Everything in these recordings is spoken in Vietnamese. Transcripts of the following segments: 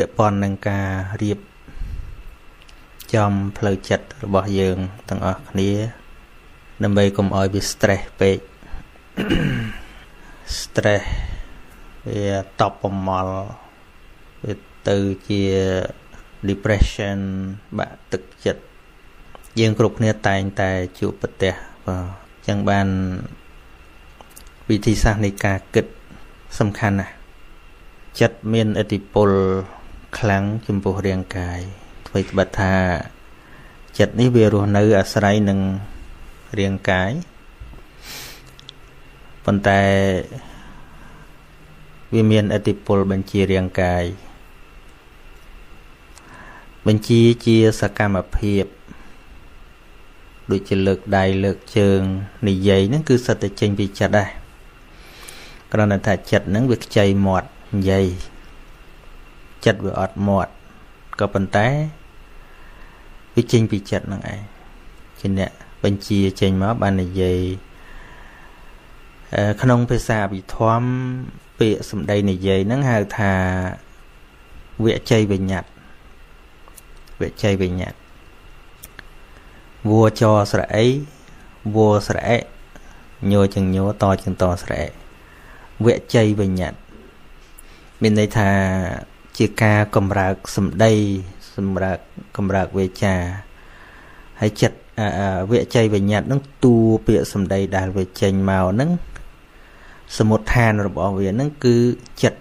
ពាក់ព័ន្ធនឹងការរៀបចំផ្លូវចិត្តរបស់យើងទាំងអស់គ្នាដើម្បីកុំឲ្យវា stress ពេក stress វាតបប្រមល់វាទៅជា depression បាក់ទឹកចិត្តយើងគ្រប់គ្នាតែងតែជួបប្រទះបាទអញ្ចឹងបានវិធីសាស្ត្រនៃការគិតសំខាន់ណាស់ចិត្តមានឥទ្ធិពលខ្លាំងចំពោះរាងកាយធ្វើឲ្យបាត់ថាចិត្តនេះវារស់នៅអាស្រ័យនឹងរាងកាយប៉ុន្តែវាមានឥទ្ធិពលបញ្ជារាងកាយបញ្ជាជាសកម្មភាពដូចជាលើកដៃលើកជើងនិយាយហ្នឹងគឺសិតតែចេញពីចិត្តដែរគ្រាន់តែថាចិត្តហ្នឹងវាខ្ចីមាត់និយាយចិត្តវាអត់មាត់ក៏ប៉ុន្តែវាចេញពីចិត្តហ្នឹងឯងជាអ្នកបញ្ជាចេញមកបាននិយាយក្នុងភាសាអភិធម្មពាក្យសម្ដីនិយាយហ្នឹងហៅថាវចីបញ្ញត្តិវចីបញ្ញត្តិវោចស្រអីវោស្រអិញោជាងញោតជាងតស្រអិវចីបញ្ញត្តិមានន័យថាជាការកំរើកសម្ដីសម្រាប់កំរើកវាចាហើយចិត្តវចីបញ្ញត្តិនឹងទួពាក្យសម្ដីដែលវាចេញមកនឹងសមុដ្ឋានរបស់វានឹងគឺចិត្ត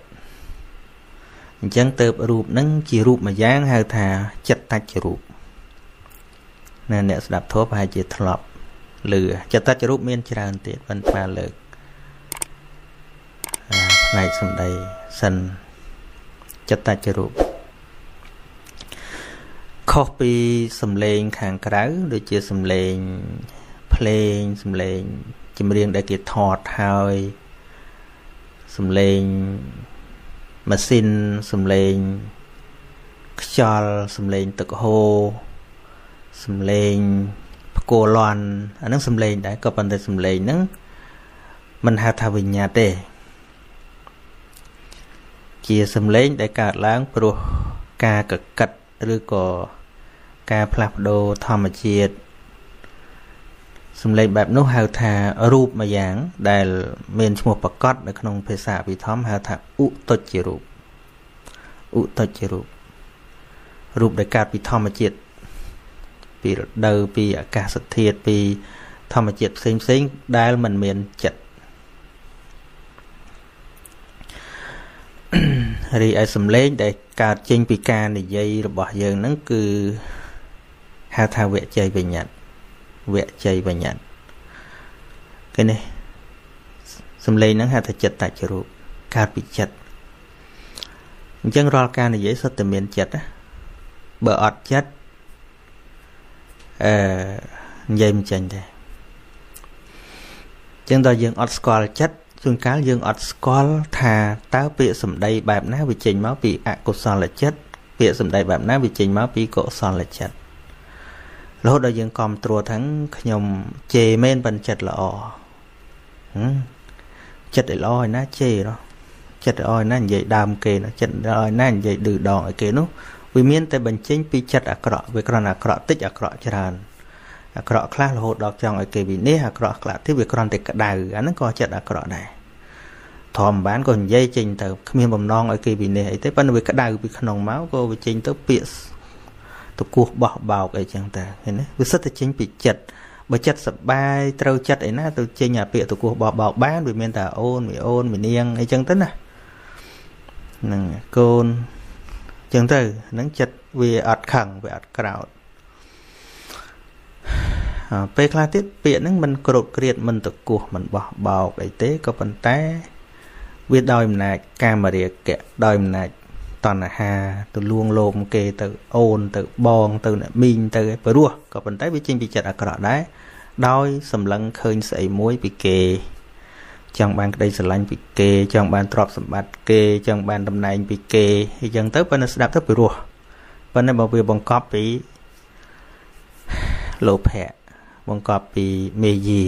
អញ្ចឹងទៅរូបនឹងជារូបមួយយ៉ាងហៅថាចិត្តតច្ចរូបណាអ្នកស្ដាប់ធម៌ប្រហែលជាធ្លាប់ឮចិត្តតច្ចរូបមានច្រើនទៀតមិនថាលើកផ្នែកសម្ដីសិនចិត្តតច្ចរូបខុសពីសំឡេងខាងក្រៅដូចជាសំឡេងភ្លេងសំឡេងចម្រៀងដែលគេថតហើយសំឡេងម៉ាស៊ីនសំឡេងខ្យល់សំឡេងទឹកហូរសំឡេងផ្គរលាន់អាហ្នឹងសំឡេងដែរក៏ប៉ុន្តែសំឡេងហ្នឹងមិនហៅថាវិញ្ញាណទេជាសំឡេងដែលកើតឡើងព្រោះការកកិតឬក៏ការផ្លាស់ប្ដូរធម្មជាតិសំឡេងបែបនោះហៅថារូបមួយយ៉ាងដែលមានឈ្មោះប្រកបនៅក្នុងភាសាអភិធម្មហៅថាឧតុច្ចរូបឧតុច្ចរូបរូបដែលកើតពីធម្មជាតិពីរដូវពីអាកាសធាតុពីធម្មជាតិផ្សេងៗដែលមិនមានចិត្តរីឯសំឡេងដែលកើតចេញពីការនិយាយរបស់យើងហ្នឹងគឺហៅថាវចីបញ្ញត្តិវចីបញ្ញត្តិគេនេះសំឡេងហ្នឹងហៅថាចិត្តតច្ចរូបកើតពីចិត្តអញ្ចឹងរាល់ការនិយាយសុទ្ធតែមានចិត្តណាបើអត់ចិត្តនិយាយមិនចេញទេអញ្ចឹងដល់យើងអត់ស្គាល់ចិត្តជួនកាលយើងអត់ស្គាល់ថាតើពាក្យសម្ដីបែបណាវាចេញមកពីអកុសលចិត្តពាក្យសម្ដីបែបណាវាចេញមកពីកុសលចិត្តរហូតដល់យើងកំត្រួតថាខ្ញុំជេរមែនប៉ុន្តែចិត្តល្អចិត្តឲ្យល្អឲ្យណាជេរចិត្តឲ្យណានិយាយដើមគេចិត្តឲ្យណានិយាយឌឺដងឲ្យគេនោះវាមានតែបញ្ចេញពីចិត្តអាក្រក់វាគ្រាន់តែអាក្រក់តិចអាក្រក់ច្រើនអាក្រក់ខ្លះរហូតដល់ចង់ឲ្យគេវិនិច្ឆ័យអាក្រក់ខ្លះទៀតវាគ្រាន់តែក្តៅអាហ្នឹងក៏ចិត្តអាក្រក់ដែរធម្មបានក៏និយាយចេញទៅគ្មានបំណងឲ្យគេវិនិច្ឆ័យអីទេប៉ុន្តែវាក្តៅពីក្នុងមកក៏វាចេញទៅពាក្យតគោះបោះបោកអីចឹងតាឃើញទេវាសិតតែចេញពីចិត្តបើចិត្តសប្បាយត្រូវចិត្តឯណាទៅចេញអាពាក្យតគោះបោះបោកបានវាមានតែអូនមីនាងអីចឹងទៅណាហ្នឹងកូនចឹងទៅហ្នឹងចិត្តវាអត់ខឹងវាអត់ក្រោធពេលខ្លះទៀតពាក្យហ្នឹងមិនក្រោធគ្រាតមិនតគោះមិនបោះបោកអីទេក៏ប៉ុន្តែវាដោយអំណាចកាមរាគៈដោយអំណាចតណ្ហាទៅលួងលោមគេទៅអូនទៅបងទៅអ្នកមីងទៅឯព្រោះក៏ប៉ុន្តែវាចេញពីចិត្តអាក្រក់ដែរដោយសម្លឹងឃើញស្អីមួយពីគេចង់បានក្តីស្រឡាញ់ពីគេចង់បានទ្រព្យសម្បត្តិគេចង់បានតំណែងពីគេអញ្ចឹងទៅប៉ុន្តែស្ដាប់ទៅពីរោះប៉ុន្តែបើវាបង្កប់ពីលោភៈបង្កប់ពីមេយា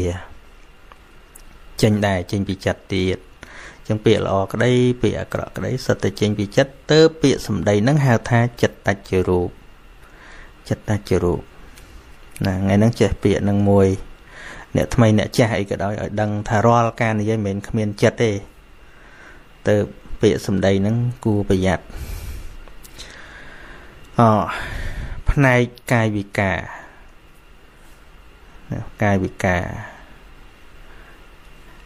ចេញដែរចេញពីចិត្តទៀត Chẳng bịa là cái đấy, bịa cái đấy sợ tới chênh bị chất. Tớ bịa xâm đầy nâng hào tha chất ta chữ rụp. Chất ta chữ rụp. Ngày nâng chết bịa nâng mùi. Nếu thầm nè chạy cái đó ở đằng thà roa ca này với mình khám yên chất đi. Tớ bịa xâm đầy nâng cua bày giặt. Phát này cài bị cả. Cài bị cả.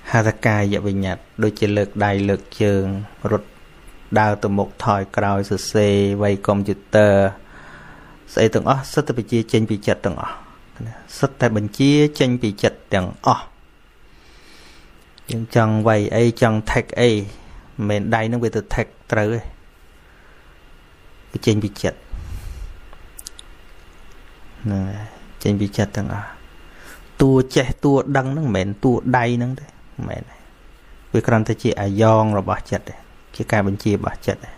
Hà ta cài dạ bình nhạt, đôi chế lực đầy lực trường, rút đào từ một thòi cào sửa xe, vay computer. Sẽ tưởng ớ, sắp tới bình chia chênh bị chật tưởng ớ. Sắp tới bình chia chênh bị chật tưởng ớ. Nhưng chẳng vay ấy, chẳng thạch ấy, mình đầy nó bị từ thạch tới. Chênh bị chật. Chênh bị chật tưởng ớ. Tua chế, tua đăng nó mẹn, tua đầy nó đấy. Mẹ này vì con ta chỉ aion rồi bỏ chật đấy chỉ cả bên chia bỏ chật đấy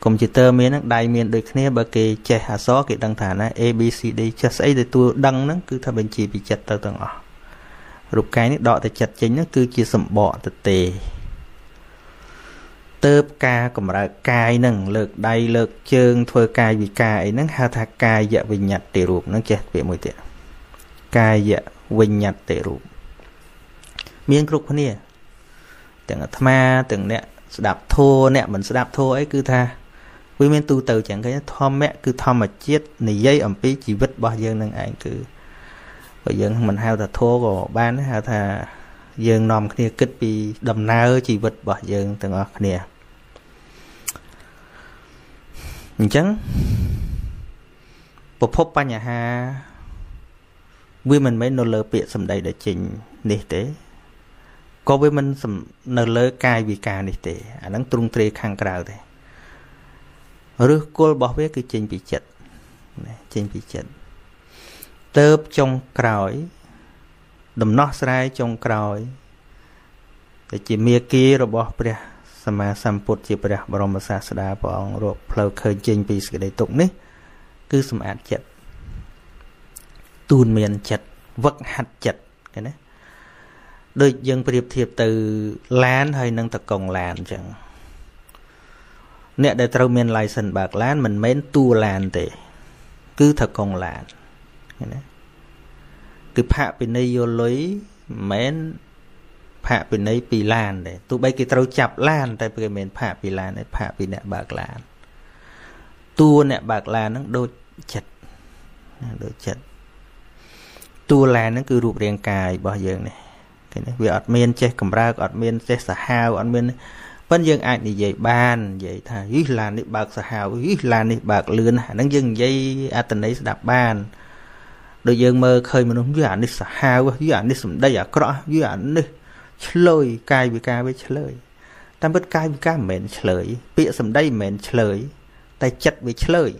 cùng chỉ tơ miếng nắng đai miếng đôi khné bờ kề che hạ gió kề đăng thả na abcd chật ấy để tua đăng nắng cứ thà bên chia bị chật tơ tường ở rụp cái nước đỏ để chật chính nó cứ chia sầm bọ từ tề tơ ca còn là cài nằng lợt đai lợt trơn thôi cài vì cài nắng hạ thà cài dạ bình nhạt để rụp nắng chật bị mùi tiệt cài dạ bình nhạt để rụp miếng cục con nè, từng thma từng nè đạp thô nè mình sẽ đạp thô ấy cứ tha, quý men tu từ chẳng cái thom mẹ cứ thom mà chết này dây ẩm pí chỉ vứt bao giờ năng ảnh cứ bây giờ mình hao thà thô vào ban hao thà giờ nòm kia kết bị đầm na ơi chỉ vứt bao giờ từng ở nè, chẳng, bộ phốt ba nhà ha, quý mình mấy nô lơ bịa sầm đầy để chỉnh nè thế. Có với mình nở lỡ cài vì cài này thì anh đang trung tre khang cào thế, rước cô bảo vệ cái chênh bị chật, chênh bị chật, tớp trong còi, đầm nóc sai trong còi, để chỉ mía kia rồi bảo bia, sama samput chỉ bia, brom sa sada bong rồi phơi khơi chênh bị cái đấy tụng đấy, cứ sum ăn chật, tuôn miền chật, vất hạt chật cái đấy. Đôi dân phải điệp thiệp từ lán hay nâng tập cộng lán chẳng. Nếu để trâu miền lại sân bạc lán mình mến tu lán thì cứ thật cộng lán. Cứ phạ bình này vô lối mến phạ bình này bì lán thì tu bây cái trâu chạp lán thì bây mình phạ bì lán thì phạ bì nẹ bạc lán. Tu nẹ bạc lán nó đôi chật. Đôi chật. Tu lán nó cứ rụp riêng cài bao dân này. Vì ọt miên chết cầm ra, ọt miên chết xa hào, ọt miên vẫn dân ảnh thì dạy bàn, dạy thà hít làn đi bạc xa hào, hít làn đi bạc lươn hả nâng dân dây ạ tình ấy đạp bàn. Đôi dân mơ khơi mà nó dưới ảnh đi xa hào, dưới ảnh đi xùm đầy ạ cỏ, dưới ảnh đi chất lời, cài vì ca với chất lời. Ta bất cài vì ca mến chất lời, bịa xùm đầy mến chất lời, ta chất với chất lời.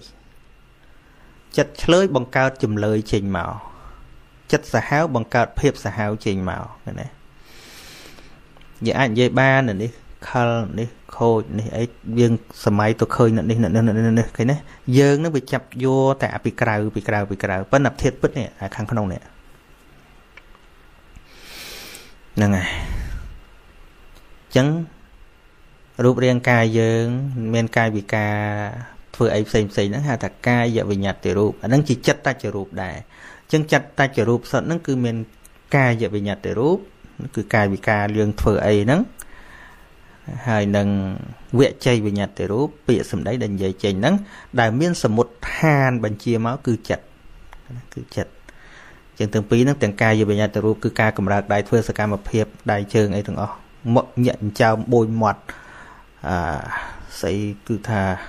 Chất chất lời bằng cao chùm lời trên màu. Chất xa háo bằng cợt phép xa háo trình màu. Vậy anh dây ba này đi, khờ này, khôi này, ấy dân xa máy tôi khơi này, cái này. Dân nó bị chập vô tạ bị cào. Bất nập thiết bất này, à khăn khăn ông này. Nâng à. Chẳng rụp riêng cài dân, men cài bị cà, vừa ấy xây nắng hà thật cài dạ vì nhạt tiểu rụp. Nâng chỉ chất ta chở rụp đại. Chân chặt ta chở rụp sẵn nó cứ mình cài dạ bị nhạt để rụp. Nó cứ cài bị cài lương thờ ấy nắng. Hai nâng vệ chay bị nhạt để rụp. Bịa xâm đấy đành dây chênh nắng. Đại miên xâm một hàn bằng chia máu cứ chặt. Cứ chặt. Chân tương phí nắng tiếng cài dạ bị nhạt để rụp. Cứ cài cầm rạc đại thưa xa cài mập hiệp. Đại trường ấy thường ổ. Mộng nhận trao bôi mọt. Xây cứ thà.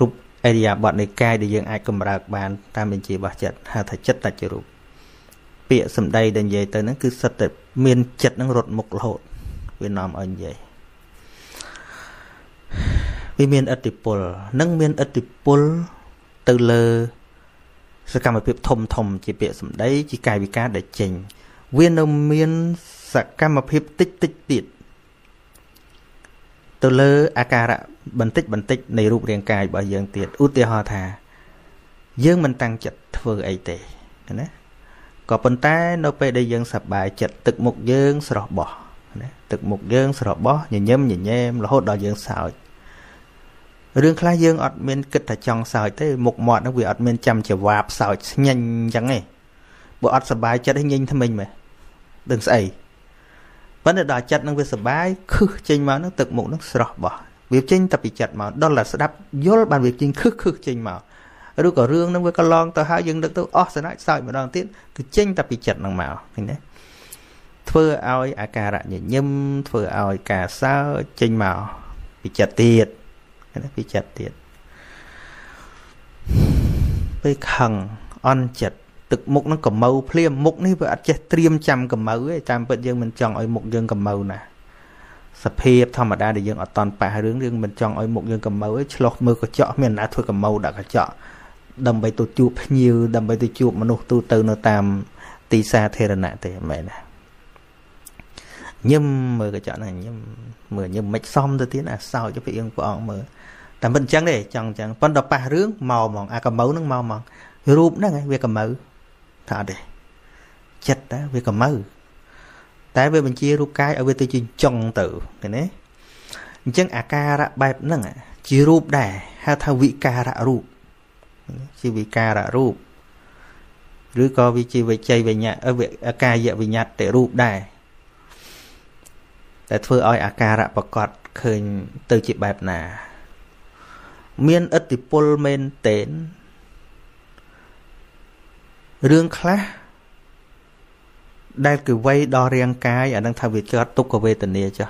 Rụp. Ê đi à bọn này cài để dân ai cầm rạc bàn ta mình chỉ bỏ chật hà thật chất là chữ rụp bịa xâm đây đến dây tới nó cứ sật tật miên chật nó rột mục lột vì nòm ơn dây vì miên ất tịp bùl nâng miên ất tịp bùl từ lơ sẽ cầm một việc thông chỉ bịa xâm đây chỉ cài bị cá để chỉnh viên ông miên sẽ cầm một việc tích từ lơ akara Bần tích này rụp riêng cài bởi dân tiệt út tiêu hoa thà dân mình tăng chật vừa ấy tệ có bần tay nó phải để dân sạp bài chật tực một dân sọt bỏ Tức một dương sở bó nhìn nhâm là hốt đòi dương xào rương khá dương ọt miên kịch thả chồng xào tới một mọt nó vì ọt miên chăm chè vạp xào nhanh chẳng này bộ ọt sờ bái chất nhanh thầm mình mà đừng xảy vấn đề đòi chất nó vì sờ bái khứ chênh máu nó tức một nó sở bó việc chênh tập bị chặt mà đó là sẽ đáp vô bàn việc chênh khứ khứ chênh máu rồi có rương nó với con lon tao háo dương được tao ọt sẽ nói xào mà đoàn tiết cứ chênh tập bị chặt năng mạo thế này thưa ơi à cà đã nhỉ nhâm thưa ơi cà sao chênh màu bị chặt tiệt bị chặt tiệt bây khằng on chặt tực mục nó cầm màu phim mục này vừa chặt tiêm chăm cầm màu ấy chăm bận dương mình chọn ở mục dương cầm màu nè sập hiệp thầm mà đa để dương ở toàn bà hướng dương mình chọn ở mục dương cầm màu ấy lọt mưa có chọn miền đã thôi cầm màu đã có chọn đầm bầy tôi chụp nhiều đầm bầy tôi chụp mà nụ tôi từ nó tam tì xa thế là nè thì mẹ nè nhưng mà cái chọn này nhưng mạch xong tôi tiến là sao cho phải yên của ông mở tạm bên trắng để chẳng vẫn đọc ba rướng màu mỏng à cầm máu nó màu mỏng rụp nó ngay về cầm máu thà để chết đó về cầm máu tại về bên chia rụp cái ở về tôi chỉ chồng tử cái này chẳng à ca đã bài nó ngay chỉ rụp đẻ ha thao vị ca đã rụp chỉ vị ca đã rụp rứa co vị chỉ về chơi về nhà ở về ca dạy về nhà để rụp đẻ để thưa ơi à ca đã bộc cọt khơi từ chị bẹp nà miên ất thì pol men tên riêng khác đây cứ vay đo riêng cái ở đang thao việc cho túc có về tình yêu cho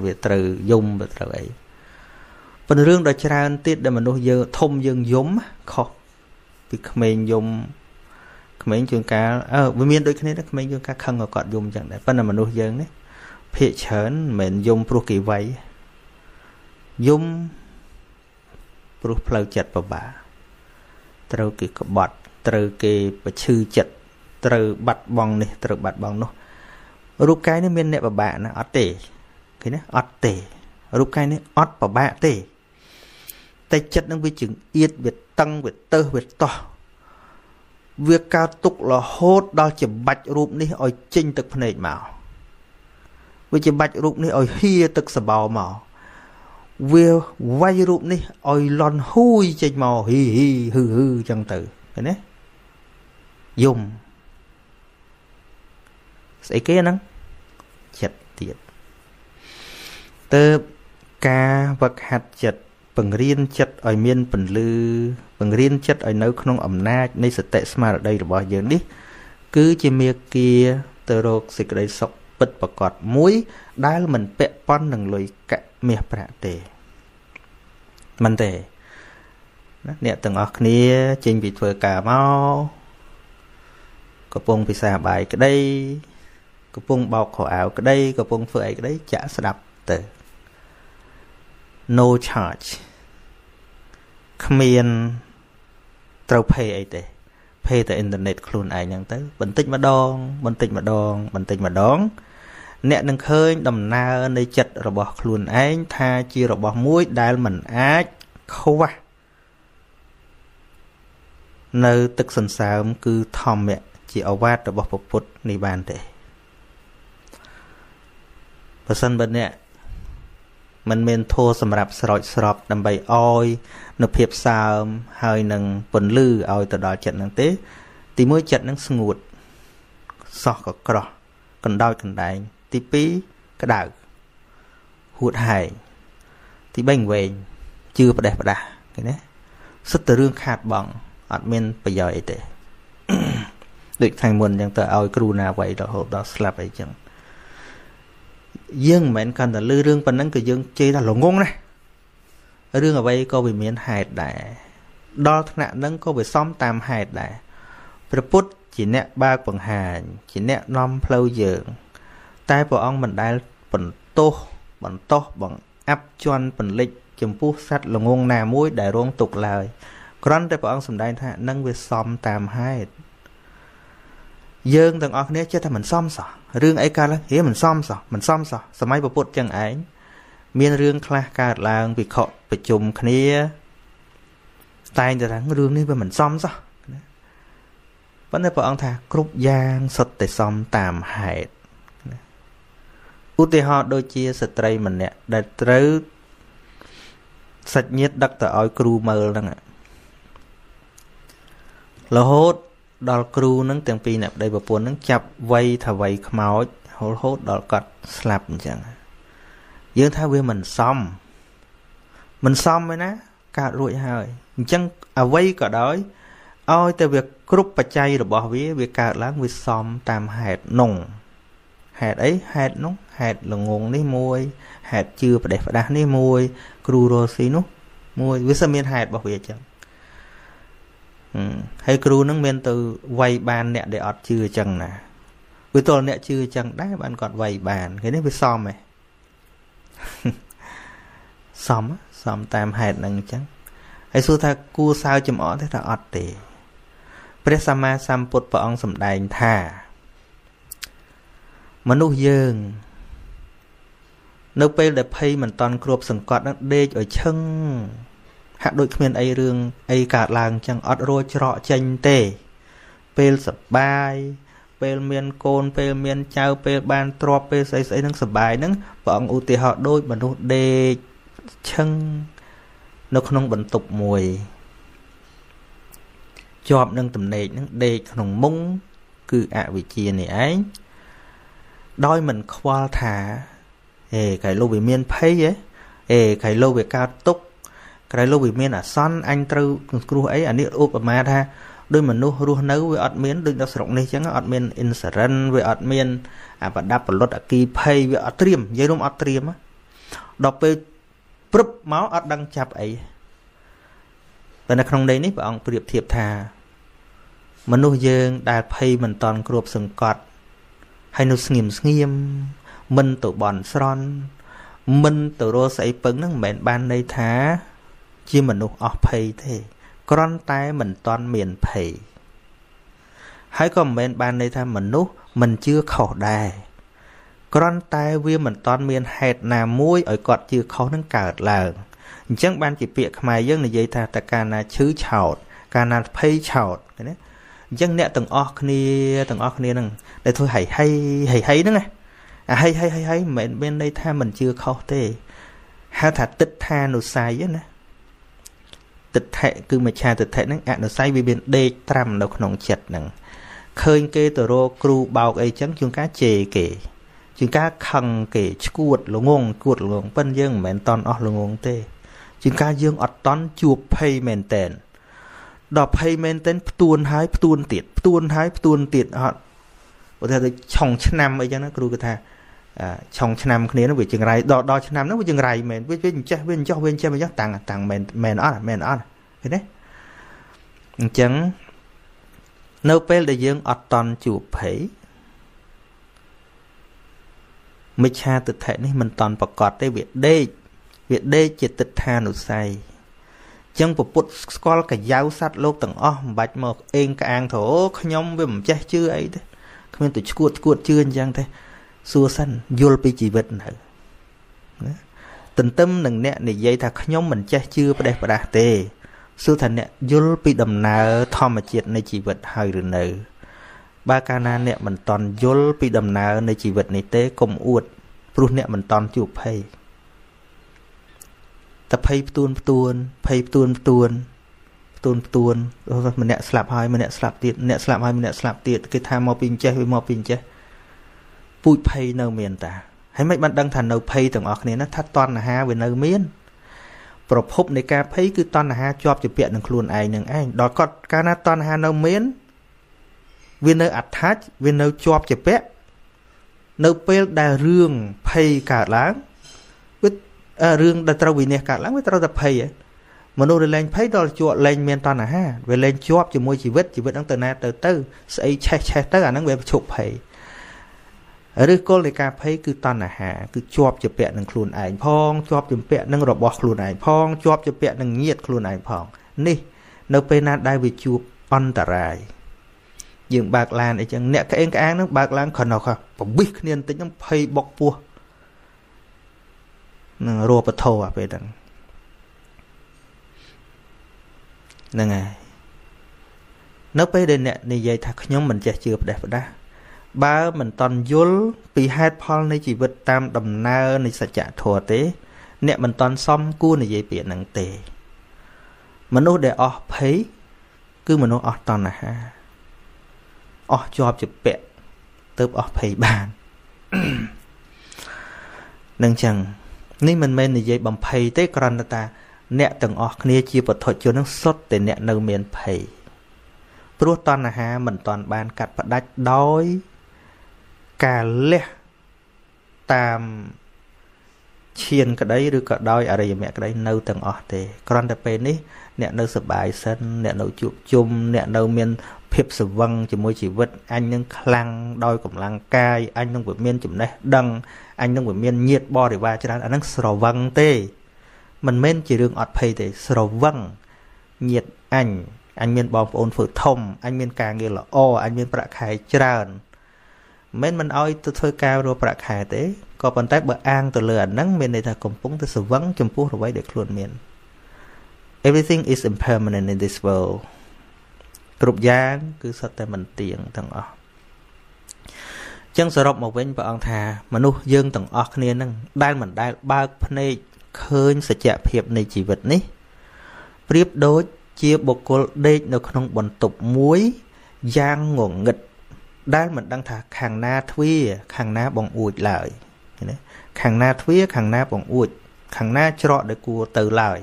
việc từ dùng từ ấy phần riêng đó chia ra tiết để mà nuôi dơ thông dân giống khó vì mình dùng mình trường cá với miên đôi khi đấy mình trường cá không có cọt dùng chẳng đấy phần là mà nuôi dân đấy phía chấn mình dùng pro kỳ vay dùng pro phơi chật vào bà từ kỳ cọp bọt từ kỳ và chư chật từ bạt bong này từ bạt bong nó rút cái này miền này vào bà nó ót tề cái này ót tề rút cái này ót vào bà tề tay chật nó với chừng yết việt tăng việt tơ việt to việc cao tục là hốt đo chỉ bạch rụp này ở trên thực này mạo vì chỉ bạch rụp này ở hia tức sờ bào màu vì vay rụp này ở lon hui trên màu hi hi hư hư chẳng tử thế này dùng sẽ kia năng chặt tiệt tơ ca vật hạt chặt bằng riêng chặt ở miền bằng lư bằng riêng chặt ở nơi không ẩm na nơi sự tệ mà ở đây là bao giờ đi cứ chỉ miệt kia tơ rốt sẽ đây sọc bất bạc cọt muối đá mình bẹ pon nằng lùi cạ mẹ bạ tề mình tề nè từng ở kia trên vị thừa Cà Mau có bông bị xà bài cái đây có bông bọc khẩu áo cái đây có bông phơi cái đấy chả sạch tề no charge khmiên trâu pay ấy tề pay tại internet luôn ai nhang tới bình tĩnh mà đong nè đừng khơi đầm na nơi chật rồi bỏ luôn anh tha chia rồi bỏ muối đai mình ác khâu à nơi tức sần sào cứ thòm mẹ chỉ ở vát rồi bỏ phục phụt ni bàn để và sân bên nè mình men thua sầm rạp sỏi sọp đầm bầy oi nộp hiệp sào hơi nâng bẩn lư oi từ đó chật nâng té tí mỗi chật nâng sụt sọ có cọ cần đôi cần đại tí pí cái đảo hụt hải tí bành về chưa đẹp đà cái đấy rất từ rương khát bỏng admin bây giờ ấy tệ được thành nguồn chẳng tờ oi corona vậy đó hộp đó slap ấy chẳng dương mệnh cần là lư rương phần nắng cái dương chơi là lộn ngôn này rương ở đây có bị miền hải đại đo thằng nạn nắng có bị xóm tam hải đại proput chỉ nè ba quần hà chỉ nè non lâu dường tai bộ ông mình đại bẩn tô bẩn áp choan bẩn lịch chấm phu sát lộn ngôn nà muối đại ruộng tục lời còn tai bộ ông sầm đại thằng nắng về xóm tam hải dương thằng ông này chết thằng mình xóm sọ riêng ấy ca lắm hé mình xóm sọ sao máy bộ phốt chẳng ấy miên riêng kha ca làng bị khọ bị chùm kia tai người ta riêng này với mình xóm sọ vẫn là bộ ông thà cướp giang sật để xóm tạm hại ឧទាហរណ៍ដូចជាស្ត្រីម្នាក់ដែលត្រូវសាច់ញាតិដឹកទៅឲ្យគ្រូមើលហ្នឹងរហូតដល់គ្រូហ្នឹងទាំងពីរអ្នកប្តីប្រពន្ធហ្នឹងចាប់វាយថាវាយខ្មោចរហូតដល់គាត់ស្លាប់អញ្ចឹងយើងថាវាមិនសមទេណាកើតរួចហើយអញ្ចឹងអ្វីក៏ដោយឲ្យតែវាគ្រប់បច្ច័យរបស់វាកើតឡើងវាសមតាមហេតុនោះហេតុអីហេតុនោះហេតុល្ងងនេះមួយហេតុជឿប្រទេសផ្ដាស់នេះមួយគ្រូរស់ស៊ីនោះមួយវាសិនមានហេតុរបស់វាអញ្ចឹងហើយគ្រូនឹងមានទៅវាយបានអ្នកដែលអត់ជឿអញ្ចឹងណាវាទល់អ្នកជឿអញ្ចឹងដែរបានគាត់វាយបានគេនេះវាសមហ៎សមតាមហេតុនឹងអញ្ចឹងហើយសួរថាគួរសើចំអកទេថាអត់ទេព្រះសម្មាសម្ពុទ្ធព្រះអង្គសម្ដែងថាមនុស្សយើងនៅពេលដែលភ័យមិនតាន់គ្រប់សង្កត់នឹងដេកឲ្យឈឹងហាក់ដូចគ្មានអីរឿងអីកើតឡើងអញ្ចឹងអត់រួចច្រកចេញទេពេលសប្បាយពេលមានកូនពេលមានចៅពេលបានទ្រព្យពេលស្អីនឹងសប្បាយនឹងព្រះអង្គឧទាហរណ៍ដូចមនុស្សដេកឈឹងនៅក្នុងបន្ទប់មួយជាប់នឹងទំនេកនឹងដេកក្នុងមុងគឺអវិជ្ជានេះឯងដោយមិនខ្វល់ថាក្រៃលោកវាមានភ័យក្រៃលោកវាកើតទុក្ខក្រៃលោកវាមានអាសន្នអញត្រូវគ្រោះអីអានេះឧបមាថាដោយមនុស្សរស់នៅវាអត់មានដូចនៅស្រុកនេះចឹងអត់មាន insurance វាអត់មានអាប្រដាប់ប្រលុតអគីភ័យវាអត់ត្រៀមនិយាយរួមអត់ត្រៀមដល់ពេលព្រឹបមកអត់ដឹងចាប់អីតែនៅក្នុងនេះព្រះអង្គប្រៀបធៀបថាមនុស្សយើងដែលភ័យមិនតាន់គ្រប់សង្កត់ហើយនៅស្ងៀមស្ងៀមមិនទៅបន់ស្រន់មិនទៅរស់ស្អីពឹងហ្នឹងមិនមែនបានន័យថាជាមនុស្សអស់ភ័យទេគ្រាន់តែមិនតាន់មានភ័យហើយក៏មិនមែនបានន័យថាមនុស្សមិនជឿខុសដែរគ្រាន់តែវាមិនតាន់មានហេតុណាមួយឲ្យគាត់ជឿខុសហ្នឹងកើតឡើងអញ្ចឹងបានជាពាក្យខ្មែរយើងនិយាយថាតើកាលណាឈឺឆោតកាលណាភ័យឆោតឃើញទេអញ្ចឹងអ្នកទាំងអស់គ្នាហ្នឹងដែលធ្វើហៃហ្នឹងអាហៃមិនមានន័យថាមិនជឿខុសទេហៅថាទិដ្ឋានុស័យណាទិដ្ឋិគឺមជ្ឈាទិដ្ឋិហ្នឹងអនុស័យវាមានដេកត្រាំនៅក្នុងចិត្តហ្នឹងឃើញគេទៅរកគ្រូបោកអីចឹងជួនកាលជេរគេជួនកាលខឹងគេឈួតល្ងងប៉ិនយើងមិនមែនតន់អស់ល្ងងទេជួនកាលយើងអត់តន់ជួបភ័យមែនតែនដល់ភ័យមែនទែនផ្ទួនហើយផ្ទួនទៀតអត់បើថាទៅឆុងឆ្នាំអីចឹងណាគ្រូគាត់ថាឆុងឆ្នាំគ្នានោះវាចង្រៃដល់ឆ្នាំនោះវាចង្រៃមែនវាអញ្ចេះវាអញ្ចោះវាអញ្ចឹងអញ្ចឹងតាំងមែនអត់ឃើញទេអញ្ចឹងនៅពេលដែលយើងអត់តន់ជួបភ័យមិច្ឆាទិដ្ឋិនេះមិនតន់ប្រកបទេវាដេកជាទិដ្ឋានុស័យចឹងពុទ្ធស្គាល់កាយសត្វលោកទាំងអស់មិនបាច់មកអេងក្អាងថាអូខ្ញុំវាមិនចេះជឿអីទេគ្មានតែឈួតជឿអញ្ចឹងទេសួរសិនយល់ពីជីវិតនៅណាទន្ទឹមនឹងអ្នកនិយាយថាខ្ញុំមិនចេះជឿផ្ដេសផ្ដាស់ទេសួរថាអ្នកយល់ពីដំណើរធម្មជាតិនៃជីវិតហើយឬនៅបើកាលណាអ្នកមិនតន់យល់ពីដំណើរនៃជីវិតនេះទេកុំអួតព្រោះអ្នកមិនតន់ជួបភ័យតែភ័យផ្ទួនម្នាក់ស្លាប់ហើយម្នាក់ស្លាប់ទៀតគេថាមកពីអញ្ចេះវាមកពីអញ្ចេះពូជភ័យនៅមានតាហើយមិនបានដឹងថានៅភ័យទាំងអស់គ្នាណាថាតណ្ហាវានៅមានប្រភពនៃការភ័យគឺតណ្ហាជាប់ជាពាក់នឹងខ្លួនឯងនឹងឯងដល់គាត់កាលណាតណ្ហានៅមានវានៅ attach វានៅជាប់ជាពាក់នៅពេលដែលរឿងភ័យកើតឡើងរឿងដែលត្រូវវិនិច្ឆ័យកើតឡើងវាត្រូវតែភ័យហ៎មនុស្សលែងភ័យដល់ជាប់លែងមានតណ្ហាវាលែងជាប់ជាមួយជីវិតហ្នឹងទៅណាទៅស្អីឆេះទៅអាហ្នឹងវាឈប់ភ័យឬគល់នៃការភ័យគឺតណ្ហាគឺជាប់ជាពាក់នឹងខ្លួនឯងផងជាប់ជាពាក់នឹងរបស់ខ្លួនឯងផងជាប់ជាពាក់នឹងញាតិខ្លួនឯងផងនេះនៅពេលណាដែលវាជួបអន្តរាយយើងបើកឡានអីចឹងអ្នកក្អេងក្អាងហ្នឹងបើកឡានខណ្ឌខប្របិសគ្នាបន្តិចហ្នឹងភ័យបុកពោះនឹងរោបធោអាពេលហ្នឹងហើយនៅពេលដែលអ្នកនិយាយថាខ្ញុំមិនចេះជឿផ្ដេសផ្ដាស់ Ba mình toàn dối bị hai phong này chỉ vượt tam đầm na này sẽ trả thua tế. Nẹ mình toàn xong cua này dễ bị nặng tề. Mình ố để ọ phấy. Cứ mình ố ọ toàn là ha. Ọ cho chụp bẹ. Tớp ọ phấy bàn. Nâng chẳng. Nên mình mê này dễ bằng phấy tế còn ta. Nẹ từng ọ kia chia vật thuật cho nó sốt để nẹ nâng miền phấy. Bố toàn là ha mình toàn bàn cắt và đách đói. Cà lẹ tam chiên cái đấy rồi cả đôi ở đây mẹ cái đấy nấu tầng ở thế còn tập bên ấy nè nấu sập bài sân nè nấu chuột chum nè nấu miên phép sờ văng chỉ môi chỉ vứt anh những lăng đôi cũng lăng cay anh những buổi miên chụm này đằng anh những buổi miên nhiệt bo để ba cho nên anh đang sờ văng tê mình miên chỉ đường ọt phê để sờ văng nhiệt anh miên bom ôn phở thông anh miên càng nghe là o anh miên bạc khai tràn mình ơi tôi thôi cao rồi bạc khai thế có bàn tay bờ an từ lừa nắng miền này ta cầm búng từ sự vắng chấm phút rồi để luồn miền. Everything is impermanent in this world. Cụp giang cứ sợ tay mình tiền thằng ọ. Chân sờ rộng một bên bờ ông thà mà nu dương thằng ọ kia nâng đai mình đai ba này khơi sẽ chạm hiệp này chỉ vật ní. Riệp đối chia bột cột đây nó không bẩn tục muối giang ngổn nghịch đai mình đang thà hàng na thui hàng na bằng uội lại. Khẳng na thuyết, khẳng na bỏng ụt, khẳng na trọ để cua từ lại.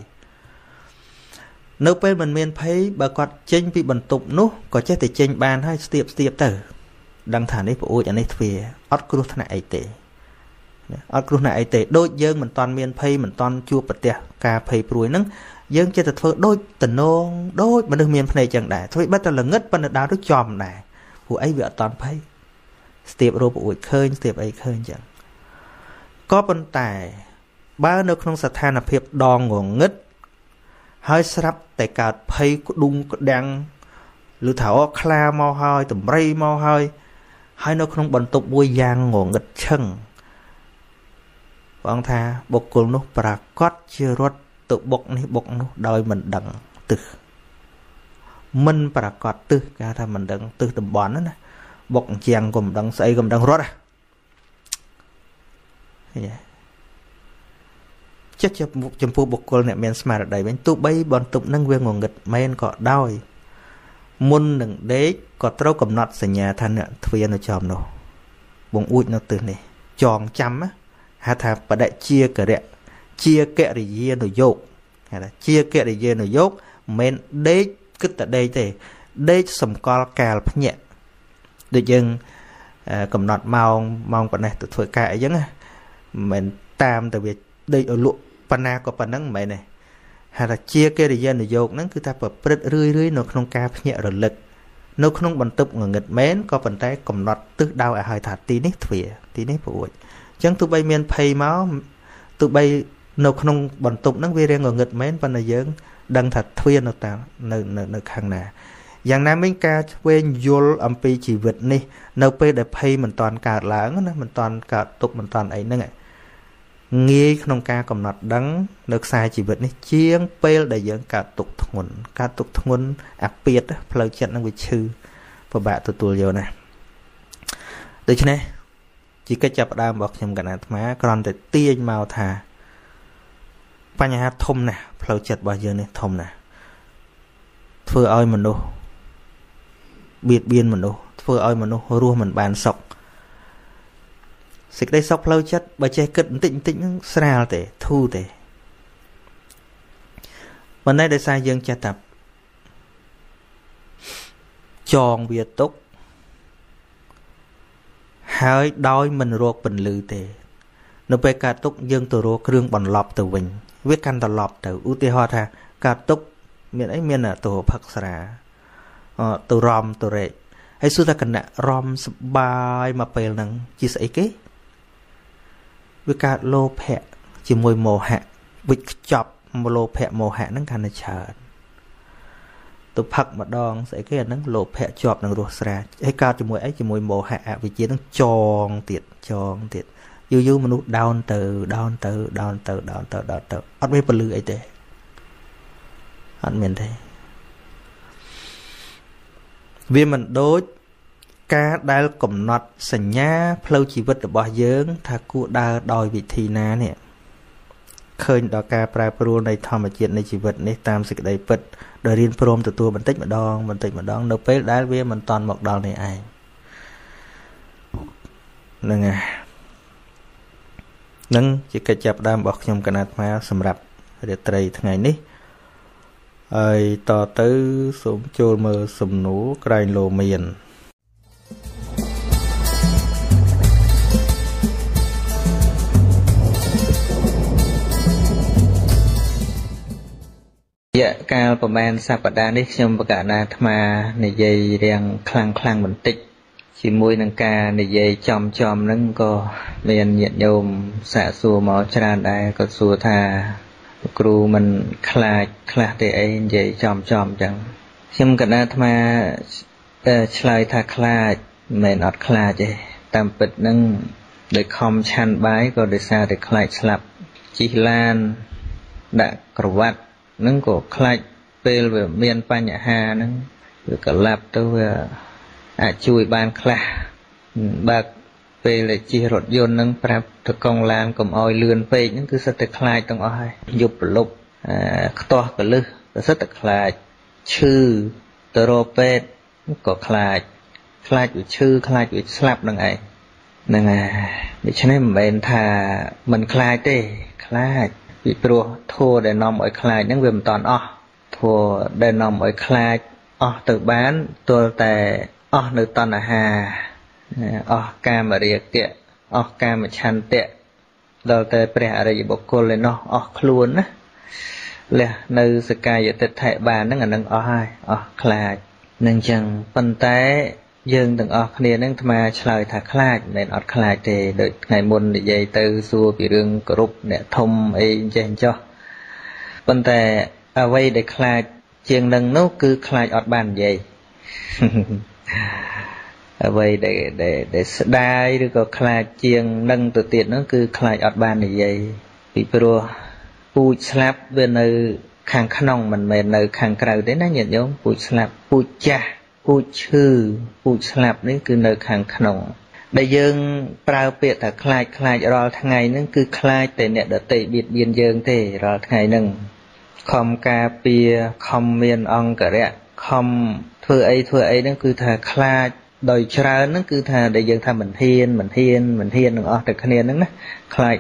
Nếu bên mình miên thấy bà quạt chênh bị bẩn tục nút, có chết thì chênh bàn hay stiệp tử. Đăng thả nếp bỏng ụt ở nếp thuyết, ớt cửu thân ảy tế. ớt cửu thân ảy tế, đôi dân mình toàn miên thấy, mình toàn chua bật tiệt, cà phê bùi nâng. Dân chết thật phương đôi tình nôn, đôi mà đừng miên thấy chẳng đại. Thôi bắt đầu là ngất bằng đá đứa chòm này, vụ ấy vợ toàn thấy. Stiệp rồi bỏng ụt khơi, stiệp ấy khơi chẳng. Có bên tài ba nước không sát than là hiệp đo ngổn ngất hơi sập tại cả phây đung đằng lư thảo kha mau hơi tụm rây mau hơi hai nước không bận tục vui giang ngổn ngất chừng ông tha bộc cồn nó bà cót chưa rót tụ bộc nó đòi mình đặng từ mình bà cót từ cả thà mình đặng từ tụm bón nữa nè bộc giang gồm đặng xây gồm đặng rót à chắc chấm phu bộc côn này miền smart đầy bên tụ bay bọn tụm năng viên ngồi nghịch men cọ đôi môn đừng đế cọ trâu cầm nọt sờ nhà than nữa thuyền nó chòm nó bông uất nó từ này tròn chấm á hà thà bà đại chia cả đẹ chia kẹ để dê nó dốt hay là chia kẹ để dê nó dốt men đế cứ tại đây thì đế sầm co cà nhẹ được dưng cầm nọt mau bọn này tụi thôi cãi dưng á mình tam tại vì đây ở lụa pana có pana mày này hay là chia cái thời gian để dột nó cứ ta bật bật rưỡi nó không cao nhẹ rồi lực nó không bận tụt người nghịch mến có vận tay cầm nọt tức đau ở hơi thả tí nít bụi chẳng tụi bay miền pay máu tụi bay nó không bận tụt nó về người nghịch mến và nó dướng đang thật thuyên nó ta nơi hàng nào dạng nam mình ca quên vô âm pi chỉ vượt ní nấu pe để pay mình toàn cả lãng mình toàn cả tục mình toàn ấy nữa này nghe không ca còn nọt đắng được sai chỉ vượt ní chiên pe để dưỡng cả tục thôn áp biệt lời chuyện năng bị chư và bạn tôi vô này được chứ này chỉ cái chập đam bọc nhầm cả nát má còn để tia màu thà pa nhà thôm nè lời chuyện bao giờ này thôm nè thưa ơi mình đâu biệt biên mình đâu phơi ơi mình đâu rùa mình bàn sọc xịt đây sọc lâu chất bà che cất tĩnh sao để thu để mình đây để sai dương cha tập tròn biệt túc hơi đói mình ruột bình lư để nó về cả túc dương từ ruột kêu bẩn lọp từ mình viết căn từ lọp từ ưu tiên hoa thà cả túc miền ấy miền ở tổ phật xả từ rom từ rệ hay suy ra cần nè rom bài mà bèo nằng chia sẻ cái với cả lô phe chỉ môi mồ hạ vịt chọc một lô phe mồ hạ nắng khăn là chờ từ phật mà đòn sẻ cái nắng lô phe chọc nằng ruột ra hay cả chỉ môi mồ hạ vì chỉ nắng tròn tiệt yêu mà nút down từ ăn mấy bẩn lư ấy thế ăn miền thế vì mình đối Cá đáy cụm nọt sẵn nhá Phlâu chí vật bỏ dưỡng Tha cụ đá đòi vị thi ná nè Khơi đó ca pra pru này thòm và chuyện này chí vật này Tam sức đầy vật Đời riêng prom từ tù Mình tích mà đong Đâu phết đá với mình toàn mọc đòn này ai Nâng à Nâng chỉ cái chạp đam bọc nhông cả nạt má Xâm rạp để trầy thằng ngày ní Ây tỏ tứ xuống chôn mơ xùm nú Crain lô miền dạ cao của bạn sắp đặt đa đấy xem và cả đa thà này dây đèn khlang mình tích chỉ môi nâng ca này dây chòm nâng co miền nhiệt nhôm xả xua máu tràn đai có xua thà kêu mình khla để ấy dây chòm chẳng xem cả đa thà chơi thà khla mẹ nọt khla chứ tạm bịch nâng để không chan bái có để xa để khla slap chỉ lan đã cọt nâng cổ khai pel về miền Tây nhà Hà nâng được cả lạp tới về chui ban khla bạc pel là chi rốt yon nâng prab thực công lan cầm oi lươn pel những thứ sắt khai trong oi dục lục to cả lư sắt khai chư tropet cổ khai của chư khai của slap nâng ấy nâng à bị cho nên mình thà mình khai tê khai bị pro thua để nằm ở khai những việc toàn thua để nằm ở khai từ bán tôi tè được toàn là hà cam mà riêng tiệt cam mà chăn tiệt đầu tè bẻ rồi bộ cô lên nó luôn á lẹ nơi sự cài giờ thẻ bàn nó ngành nâng hai khai nâng chẳng phân té dương từng khné nâng thà chơi thà khai nên khai thì đợi ngày môn để dây từ xua bị đường group để thông ấy dành cho vấn đề away để khai chuyện lần nấu cứ khai bàn dây away để đai được có khai chuyện lần từ tiền nó cứ khai bàn để dây bị pro put slap bên nơi khang khăn mình mềm nơi khang cầu đến nó nhận giống put slap put cha Phu chư, phu slap nên cứ nơi khang khăn đại dương prao biệt thà khai rồi thằng ngày nên cứ khai tệ nẹt đợt tệ biệt biên dương thế rồi thằng ngày nâng không cà pia không miên ong cả đấy không thưa ấy nên cứ thà khai đời trá nên cứ thà đại dương thà mình thiên nâng được khné nâng nè khai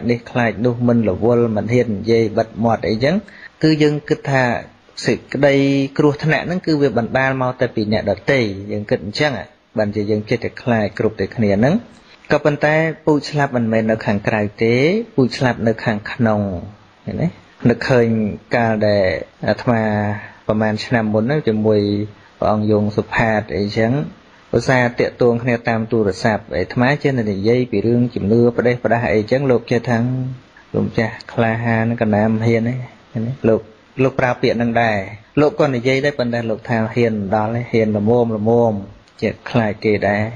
đu mình là vô mình thiên dây bật mọt ấy dấn cứ dương cứ thà sự đây kêu thân nạn nó cứ việc bàn ban mau tại vì nạn đợt tì dân kinh chẳng ạ bàn chỉ dân chơi để khai kêu để khné nắng các bàn tay bùi slap bàn mềm được hàng cài tế bùi slap được hàng khăn này được hơi cả để mà phần màn xem muốn nó chuẩn mùi ông dùng sụp hạt để trắng có ra tiện tuồng khné tam tu được sạp để thoải trên này dây bị rương chìm lưa vào đây và đã hãy trắng lục chơi thắng lục cha khai ha nó còn làm hiền đấy lục lục prao biện năng đài lục còn để dây đấy vấn đề lục thao hiền đó lấy hiền là mồm chết khai kề đài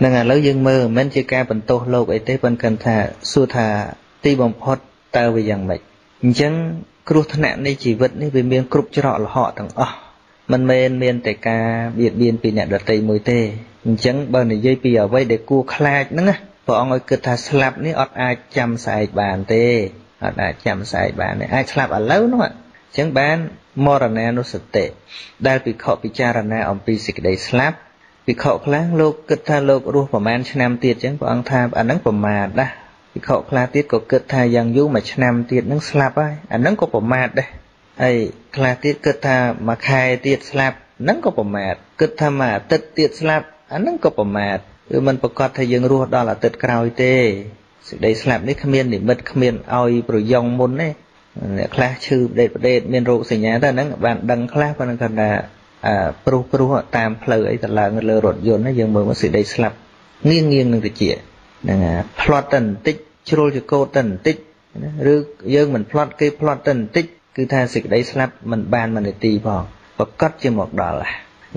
năng à lỡ dương mơ men chỉ ca vấn tô lục ấy tế vấn cần thà su thà ti bồng phật tao về dòng mệt chẳng kêu thân nạn đây chỉ vật này về miền cục cho họ là họ thằng mình miền tây ca biện bị nạn đợt tây mùi tê chẳng bao này dây bì ở vây để cua khai nữa nghe vợ ông ấy cứ thà slap ní ọt ai chăm sài bàn tê ọt ai chăm sài bàn này ai slap ở lâu nữa chẳng bán morana nó sệt tệ đại bị khọ bị cha rana ông bị sịch đầy slap bị khọ kháng lô cất tha lô ruột của man nam tiệt chẳng của ông tha anh nắng của mà đã bị khọ kháng tiệt của cất tha giang du mà nam tiệt nắng slap ấy anh nắng của mà đây ấy kháng tiệt cất tha mà khai tiệt slap nắng của mà cất tha mà tật tiệt slap anh nắng của mà mình bộc cọt thay giang ruột đó là tật cào tê sịch đầy slap đấy khmien để mất khmien oi rồi giông môn đấy khla chư đệ miền ruộng xây nhà ta nắng bạn đăng khla và còn là pro họ tam phơi ấy là người rộn rộn nó dường mờ mất sự đầy slap nghiêng đừng tự chĩa là plot tần tích trôi cho cô tần tích rư dường mình plot cái plot tần tích cứ tha sự đầy slap mình bàn mình để tì vào và cắt cho một đỏ là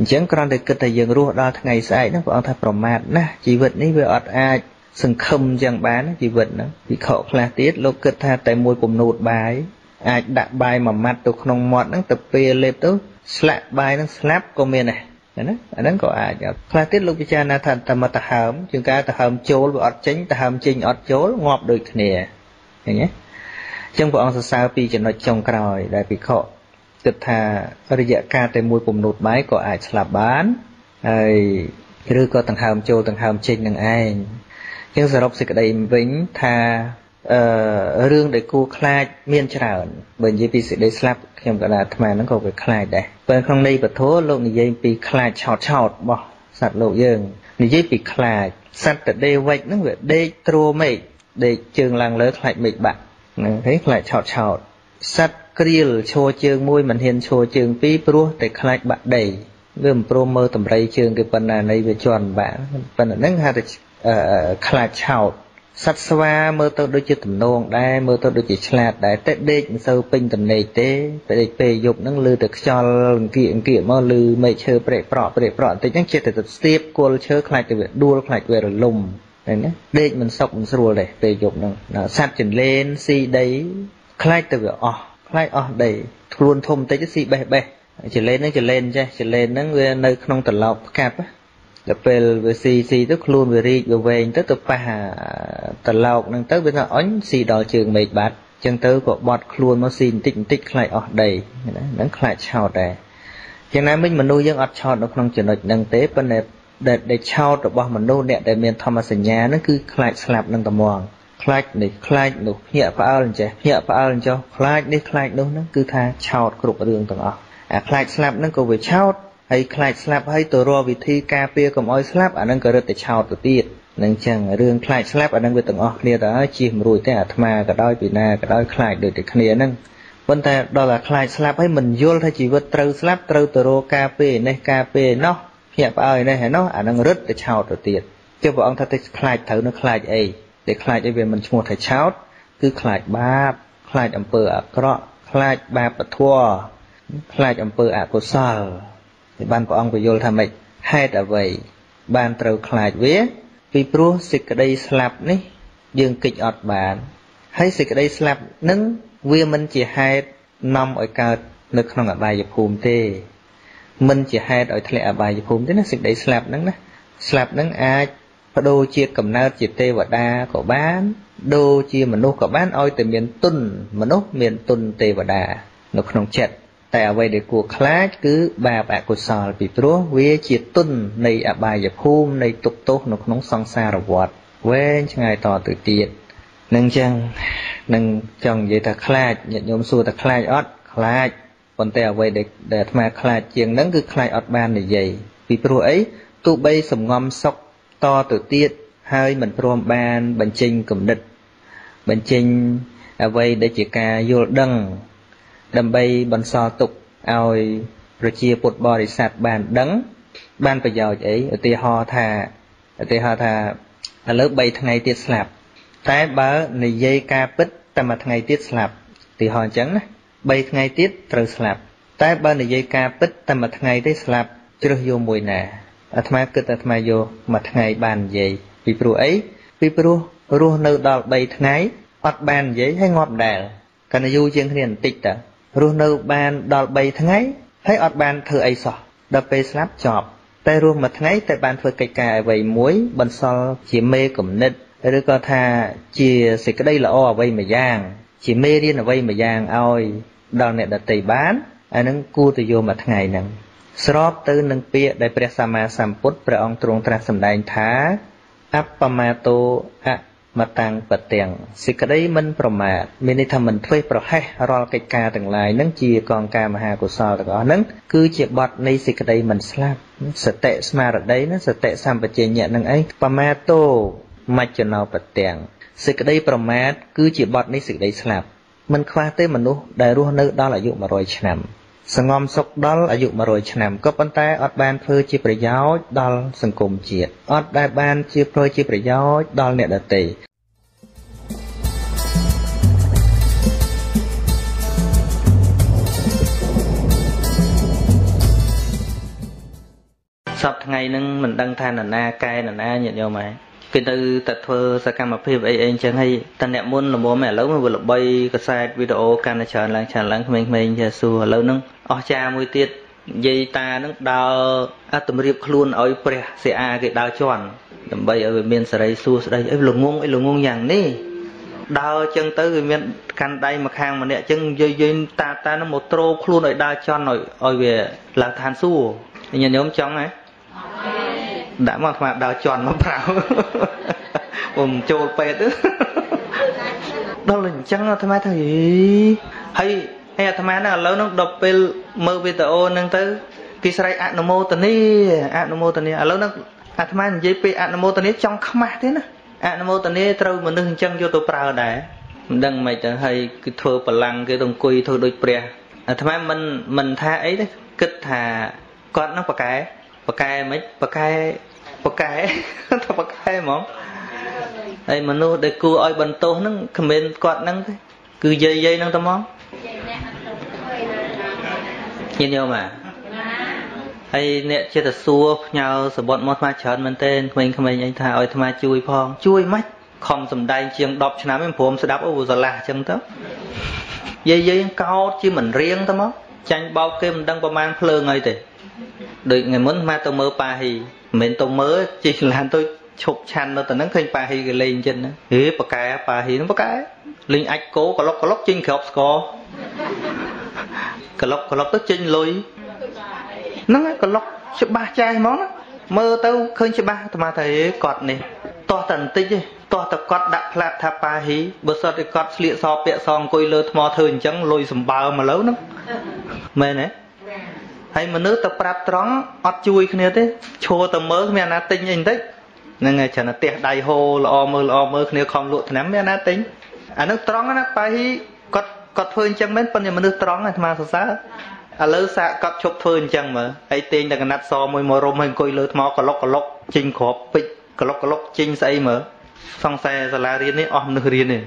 chẳng còn để cơ thể dường ruộng đó thằng ngày sai nó còn thay promat na chỉ vật ní về ọt ai sừng không giang bán chỉ vật nó bị khọ khla tiết lô cất tha tại môi cùng nốt bài ai đặt bài mà mặt tụt nòng mọt nó tập pê lê tớ slap bài nó slap comment này Anh có ai khai tiết lúc cha na thành tầm mà ta hầm chừng ca ta hầm chối và chính ta hầm chinh ọt chối ngọt đôi nè nhé trong vòng sau sao pi cho nó trồng còi đại bị khọ tịch thà bây giờ ca tới mùi cùng nốt máy có ai là bán ai cứ có tầng hầm chinh đằng ai nhưng giờ đọc dịch đây vĩnh thà rương để cô khai miên trở bởi vì bị sự để slap em gọi là mà nó có cái khai đấy bên không đi và thố lộ như vậy bị khai chọt chọt bỏ sạt lộ dường như vậy bị khai sạt tại đây vậy nó gọi đây trô mày để trường làng lớn lại mệt bạn thấy lại chọt chọt sạt kêu cho trường môi mình hiện cho trường pi pro để khai bạn đầy gồm promo tầm đây trường cái phần này này về tròn bạn phần này nâng hai khai chọt sát xóa mơ tao đối chứ tầm nôn đây mơ tao đối chứ chạc đây tết đếch sâu pinh tầm này tế phải để dục nâng lư được cho kiện kiện mơ lư mây chơ bệ prọ tới chẳng chết thật tiếp cô chơ khai từ việc đua khai về rồi lùng đếch mình sọc mình sửa để về dục nâng sát chỉnh lên si đấy khai từ việc khai đầy luôn thông tới cái si bè bè chỉ lên chứ chỉ lên nó nơi không tận lọc cạp gặp về xì tức luôn về đi về tới tập bà tận lộc năng tới bây giờ ánh xì đỏ trường mệt bạt chân tới của bọt luôn nó xin tịnh tịnh lại ở đầy nắng lại chào đầy hiện nay mình nuôi dân ở chào nó không chuyển được năng tế vấn đề để chào được bao mình nuôi đẹp để miền Thomas nhà nó cứ lại slap năng tầm mòn like này like nó nhẹ vào lên cho like nó cứ tha chào cục đường tầm ở like slap nó có về chào hay khai slap hay tổ rô vì thi ca pia cầm oi slap ở nâng cờ rớt để chào tổ tiết nâng chẳng rương khai slap ở nâng về tầng ọc nia đó chìm rùi tới ạt mà cả đôi bị na cả đôi khai được để khăn nia nâng vấn đề đó là khai slap hay mình vô thay chỉ vật trâu slap trâu tổ rô ca pia này ca pia nó hiệp ơi này hả nó ở nâng rớt để chào tổ tiết cho bọn ông thật khai thử nó khai ấy để khai ấy về mình mua thầy chào cứ khai ba khai đầm bờ ở cọ khai ba bật thua khai đầm bờ ở cổ sờ ban của ông của vô tham mịch hay là vậy ban trâu khai vía vì pro xịt đây slap này dương kịch ọt bạn hay xịt đây slap nứng vía mình chỉ hai năm ở cao lực không ở bài dục hùm tê mình chỉ hai ở thề ở bài dục hùm thế nó xịt đây slap nứng nè slap nứng ai đô chia cầm nát chỉ tê và đa của bán đô chia mà nô của bán oi từ miền tuần mà nốt miền tuần tê và đa nó không chết tại ở đây để cuộc khá cứ bà bạc của sò bị rúa với chia tuân này ở bài dập hôm này tục tốt nó không xong xa rồi vọt với ngày tỏ tự tiện nâng chồng vậy ta khá nhận nhóm xua ta khá ót khá còn tại ở đây để mà khá chuyện nâng cứ khá ót ban này vậy vì rúa ấy tụ bây sầm ngâm sóc to tự tiện hai mình rúa ban bành trình cầm địch bành trình ở đây để chỉ ca vô đăng đầm bay bắn so tục oi rồi chia bột bò để sạt bàn đắng ban bây giờ ấy tê ho thà lớp bay thằng ngày tiết slap tái bá này dây ca bích ta mà thằng ngày tiết slap tê ho trắng bay thằng ngày tiết trừ slap tái bá này dây ca bích ta mà thằng ngày tiết slap trừ vô mùi nè atma vô mà thằng ngày bàn vậy vì pro ruo nơi đào bay thằng ngày ọt bàn vậy hay ngọt đèn cần yêu riêng liền tịch đã luôn nấu bàn đào bầy tháng ấy thấy ọt bàn thử ấy sọ đập bê slap chọp tay luôn mà tháng ấy tại bàn phơi cây cài vầy muối bần so chỉ mê cẩm nết rồi còn thà chỉ xịt cái đây là o vầy mà giang chỉ mê điên ở vầy mà giang oi đào nẹt đặt tẩy bán anh nâng cua từ vô mà tháng ngày nâng srop từ nâng pia đại pre sama samput pre ông trung tra sầm đại thá appamato ạ mà tăng bật tiền xịt cái đấy mình prom mà mình tham mình thuê pro hay rồi cái ca từng lại nắng chia còn ca mà hà của sao được nắng cứ chia bọt này xịt cái đấy mình slap sợ tệ smart ở đấy nó sợ tệ sam bật chè nhẹ nâng ấy pamato mạch cho nó bật tiền xịt cái đấy prom mà cứ chia bọt này xịt đấy slap mình khoa tới mình luôn đại luôn nữa đó là dụng mà rồi chạm sừng ngom sọc đó là dụng mà rồi chạm có bàn tay ở bàn phơi chia phải giáo đó sừng cùng chia ở đại bàn chia phơi chia phải giáo đó nè là tỷ sắp ngày nâng mình đăng than là na cay là na nhận nhau mà cái từ tật thơ sa cam mà phê vậy anh chẳng hay ta nẹm muốn là bố mẹ lớn mà vừa lục bay cái side video can là chờ lang mình giờ xu lâu nâng cha mui tiết dây ta nó đào à tụm riệp khluôn ở pre xe a cái đào chọn tụm bay ở miền sài su đây ấy lùng ngung nhàng ní đào chân tới miền can đây mà khang mà nè chân dây ta nó một trâu khluôn ở đào chọn rồi về là than su nhìn nhóm chọn này đã mà đào chọn mà bảo trâu pe tức đó là chẳng tham ai thầy hay hay tham ai nào lớn nó đọc về mơ về tàu nâng tới Israel anomotani lớn nó tham ai JP anomotani trong khăm mát thế nè anomotani trâu mình nâng chân vô tàu prao đại đằng mày chẳng hay cái thưa bờ lăng cái đồng quỳ thưa đôi bè tham ai mình tha ấy đấy kịch thà con nó bạc cái mấy bạc cái thằng bạc cái mỏng đây mà nó để cua oi bần tô nó comment quạt nó cứ dây nó tao món nhìn nhau mà hay nè chia thật xua nhau sờ bọn mót ma chán mình tên mình anh thà oi tham ma chui phong chui mách không sầm đai chiêng đọp cho nó mình phồm sẽ đáp ô giờ là chân tớ dây cao chứ mình riêng tao món tranh bao kim đang bao mang phơ ngay thì được ngày muốn ma tao mơ pa thì mình tao mơ chỉ là tôi chụp chăn nó tận nắng khinh pa hi cái lên trên đó, hế pa hi nó pa cái, linh ách cố có lóc trên khóc có, có lóc tức trên lôi, nó nói có lóc chụp ba chai món đó, mơ tao khơi chụp ba, mà thấy cọt này, to tận tích đi, to tập cọt đạp lạp tháp pa hi, bữa sau thì cọt lịa so bẹ song coi lơ mò thường chẳng lôi sầm bờ mà lớn lắm, mê này. Hay mà nước tập prap trắng, ọt chui cái này thế, chua tầm mơ mẹ na tinh nhìn đấy. Nên nghe cho nó tiệt đầy hồ lo mơ nếu không lụt nắm mẹ nát tính à nước tròn nó phải cọt phơi chân mến phần mà nước tròn này mà sao sao à lỡ xạ cọt chụp phơi chân mà ấy tên là cái nát so môi mò rôm hình coi lỡ mò có lóc chinh khốp bịch có lóc chinh say mà xong xe giờ là riêng đấy om nước riêng này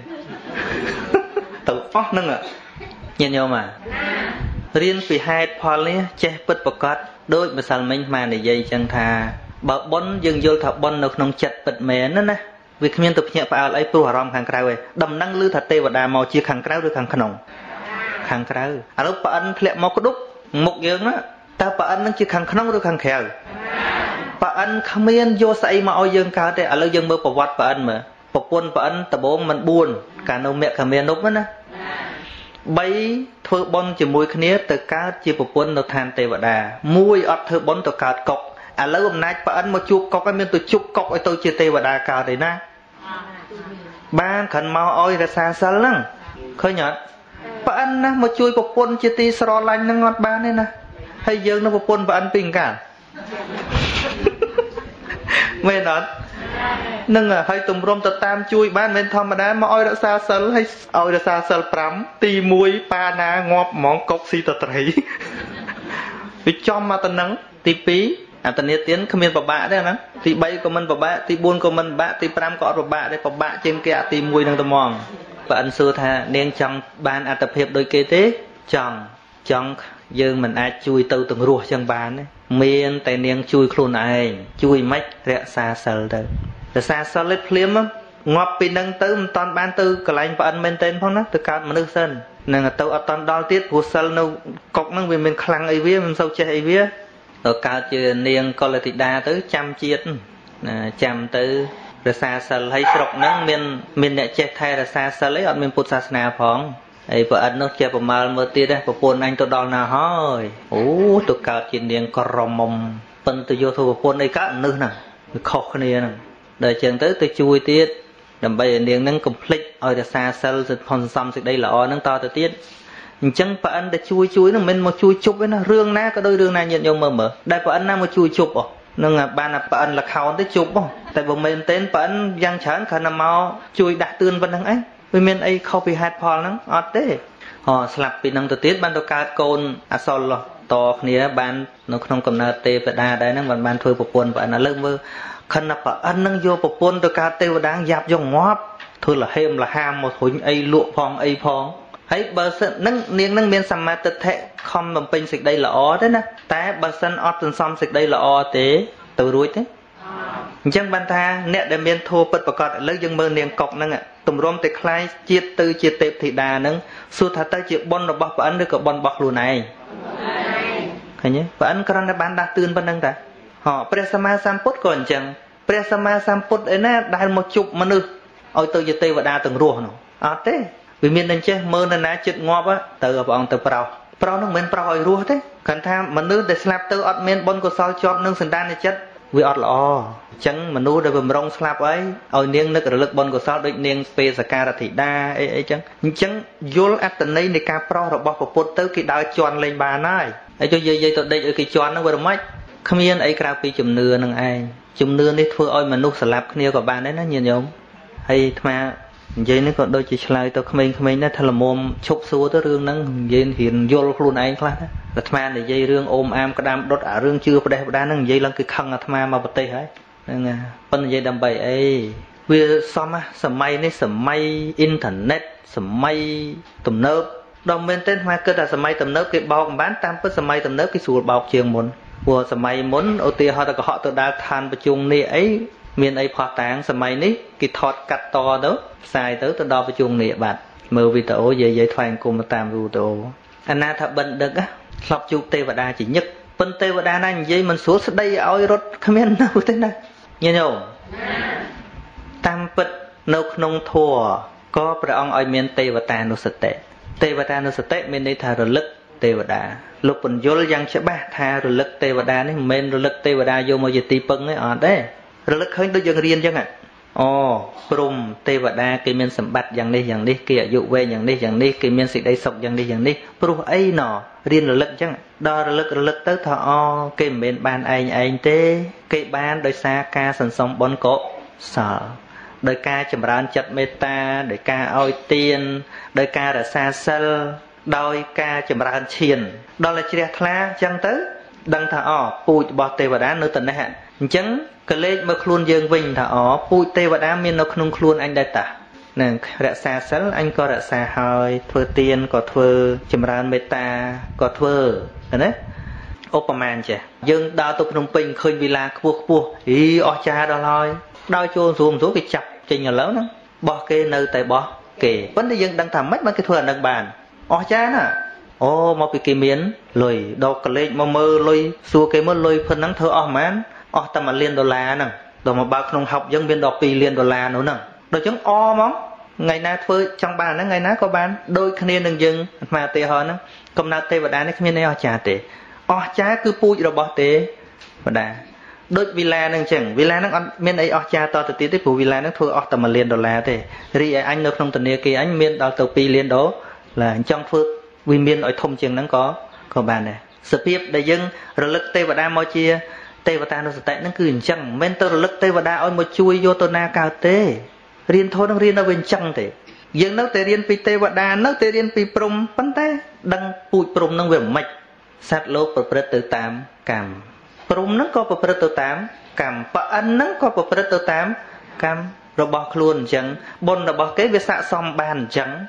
tự phóc nâng ạ nhìn nhau mà riêng vì hai phần này che bớt bọc cọt đôi mà sao mình mà để dây chân thà bà bón dừng vô thợ bón nó không chặt bật mẹ nữa nè việc miên tục nhẹ vào lấy pru haram hàng cào ấy đầm năng lư thật tê và đà màu chia hàng cào được hàng cào à lúc bà ăn lẹ màu có đúc một giường á ta bà ăn nó chia hàng khăn được hàng khéo bà ăn không miên vô say mà oi giường cào thế à lâu giường mơ bà quạt bà ăn mà bà quân bà ăn tập bố mình buồn cả nấu mẹ cả miên nốt nữa nè bấy thợ bón chỉ mùi khné từ cá chỉ bà quân nó than tê và đà mùi ọt thợ bón từ cá cọc à lâu hôm nay bà ăn một chục cọc cái miếng tôi chục cọc ấy tôi chia tê và đà cào đấy na ban khẩn mau oi ra xa xa lắm khơi nhở bà ăn na một chuôi một quân chia tê sờ lanh nó ngọt ba nên na hay giờ nó một quân bà ăn bình cả mày nói nâng à hay tụm rôm tơ tam chuôi ban bên thom mà đá mau oi ra xa xa hay oi ra xa xa lắm tì muối pa na ngọt món cọc xì tơ thấy bị chom mà tơ nắng tì pí à tận nhiệt tiến không biết vào bạ đấy nè thì bay của mình vào bạ thì buôn của mình bạ thì pram cọ vào bạ đấy vào bạ trên kia thì mùi đang tầm mòn và anh xưa tha nên trong ban à tập hiệp đôi kế thế chồng dương mình ai chui từ từng ruột trong bàn đấy miên tài niên chui khôn này chui mách rẽ xa sờ đấy từ xa sờ lết phím á ngọt pin đang tới toàn ban tư cả lành và anh bên tên phong đó từ cao mà nước sơn nên là tàu ở toàn đo tiết của sờ nâu cọc năng vì mình khăng ấy vía mình sâu che ấy vía rồi cao chưa niên coi là thịt đa tới trăm chiết trăm tới rồi xa xa lấy sọc nắng miền đã che thay rồi xa xa lấy bọn miền Phật xa na phong ấy vợ anh nó che vào mờ tia đấy vào buồn anh tôi đòn nào hói ú tôi cao chưa niên còn ròm mồm phân tôi vô thôi vào buồn đây cá nư nè khó khăn nè đời trường tới tôi chui tiết đầm bây niên nắng complete rồi rồi xa xa rồi còn xong thì đây là o nắng to tới tiết chẳng bà anh đã chui nó mình mà chui chụp ấy nó rương ná có đôi rương này nhận nhau mờ đây bà anh nào mà chui chụp à nên là bà nạp bà anh là khao tới chụp không tại vì mình tên bà anh giang chán khả năng mau chui đặt tương vân năng ấy vì mình ấy không bị hạt phò lắm ọt đấy họ sạp bị năng tự tiết ban đầu cát côn à son lo to khía ban nó không cầm nợ tê và đa đấy năng bàn ban thôi bộc quân và nó lớn vơ khả năng bà anh năng vô bộc quân tôi cát tê và đang dạp dòng ngóp thôi là hêm là ham một hồi ấy lụa phong ấy phong ấy bờ sân nâng miền sầm mà tật thệ không làm pin xịt đây là ó đấy nè té bờ sân ót tần xong xịt đây là ó té từ ruồi thế chẳng bàn tha nẹt để miền thua bật bạc cọt lấy dân mơ niềng cọc nâng ạ tụm rôm tịch khai chia tư chia tệp thị đà nâng xu thà tới chia bon là bọc và ăn được cả bon bọc luôn này Hanya, bạn kerana bạn dah tun pandang dah. Hah, Presama Samput kon chang. Presama Samput ena dah mau cup menu. Oi tu je tei dah teng ruh no. Ate, bimin nang che mơ na na chit ngop á, tự ông tự prau. Prau nung men prau oi ruh thế. Kan tha menu de slap tu ot men bon ko sal chop nung sandan ni chit. Vì ọt lọ chẳng mà nu đã bầm rong slap ấy ôi niêng nước ở lực bon của sao đôi niêng phê sa ca là thị đa ấy ấy chẳng chẳng vô ác tận này này ca pro rồi bỏ vào put tới cái đào tròn lên bà này ấy cho dây dây tận đây ở cái tròn nó vừa mới không yên ấy cào pi chùm nưa nương ai chùm nưa này thưa ôi mà nu slap kia của bà đấy nó nhìn giống hay mà dây nó còn đôi chỉ slay tôi không mình nó thằng là mồm chúc xua tới riêng nó dây hiền vô luôn ai khác là tham để dây riêng ôm am cái đam đốt ở riêng chưa phải đây nó dây lăng cái khăn là tham mà bật tay hết nên phân dây đầm bầy ấy vừa xong á sầm may này sầm may internet sầm may tầm nớp đồng bên tên hoa cơ là sầm may tầm nớp cái bọc bán tam với sầm may tầm nớp cái sùi bọc trường muốn vừa sầm may muốn ô tia họ ta có họ tự đa than và chung này ấy miền ấy phò tàng sầm may này cái thọt cắt to đó xài tới tự đo và chung này bạn mở vì tổ dây dây thoáng cùng mà tam rùa tổ anh ta bận được á lọc chụp tê và đa chỉ nhất phân tê và đa này dây mình xuống đây ôi rốt comment nấu thế này như nhau tam vật nấu nông thua có phải ông ôi miền tê và ta nấu sệt tê miền đây thà rồi lực tê và đa lúc còn vô lăng sẽ ba thà rồi lực tê và đa này men rồi lực tê và đa vô mà giờ tì bưng ấy ở đấy rồi lực hơn tôi dừng riêng chứ ạ oh prum tê và đa cái miền sầm bát giằng đi kia dụ về giằng đi cái miền xịt đây sọc giằng đi prum ấy nọ riêng lực chẳng đo lực tới thọ cái miền ban anh tê cái ban đời xa ca sần sông bón cộ sở đời ca chầm ran chặt meta đời ca oi tiên đời ca là xa sơ đôi ca chầm ran chiền đó là chia thla chẳng tới đăng thọ pui bò tê và đá nơi tận này hạn chẳng cái lệ mà khuôn dương vinh thọ pui tê và đá miền nó không khuôn anh đại tả nè rạ xa sẵn anh có rạ xa hỏi thưa tiên có thưa chìm ran meta có thưa đấy Opaman chè dương đào tục đồng bình khơi villa cua ý o cha đó thôi đào chôn xuống số cái chập trên nhà lớn đó bỏ kê nơi tại bỏ kể vấn đề dân đang thầm mất mấy cái thuyền đang bàn o cha nè ô một cái miến lười đào cái lệ mà mơ lôi xua cái mơ lôi phần nắng thơ o man o tầm mà liên đô la nè rồi mà bà không học dân viên đọc pì liên đô la nữa nè đôi chứng o móng ngày nay thôi trong bàn nó ngày nay có bán đôi khnê đừng dừng mà tệ hơn nó cầm na tê và đá nó khnê này o trà tệ o trà cứ pui rồi bỏ tê và đá đôi villa đừng chừng villa nó ăn miền ấy o trà to từ tí tới phủ villa nó thôi o tầm mà liền đô la tệ ri anh nó không tận địa kia anh miền đào tàu pi liền đó là trong phước vì miền ở thông trường nó có bàn này sự tiếp đại dân rồi lực tê và đá mọi chia tê và ta nó sẽ tệ nó cứ chẳng mentor lực tê và đá ôi một chui vô tona cao tê riêng thôi nó riêng nó bên trong thế riêng nó tê riêng pt và đa nó tê riêng pi prom bắn tay đăng bụi prom nó về mạch sát lô bờ từ tám cam prom nó có bờ từ tám cam bờ ăn nó có bờ từ tám cam rồi bỏ luôn chẳng bon là bỏ cái về xạ xong bàn chẳng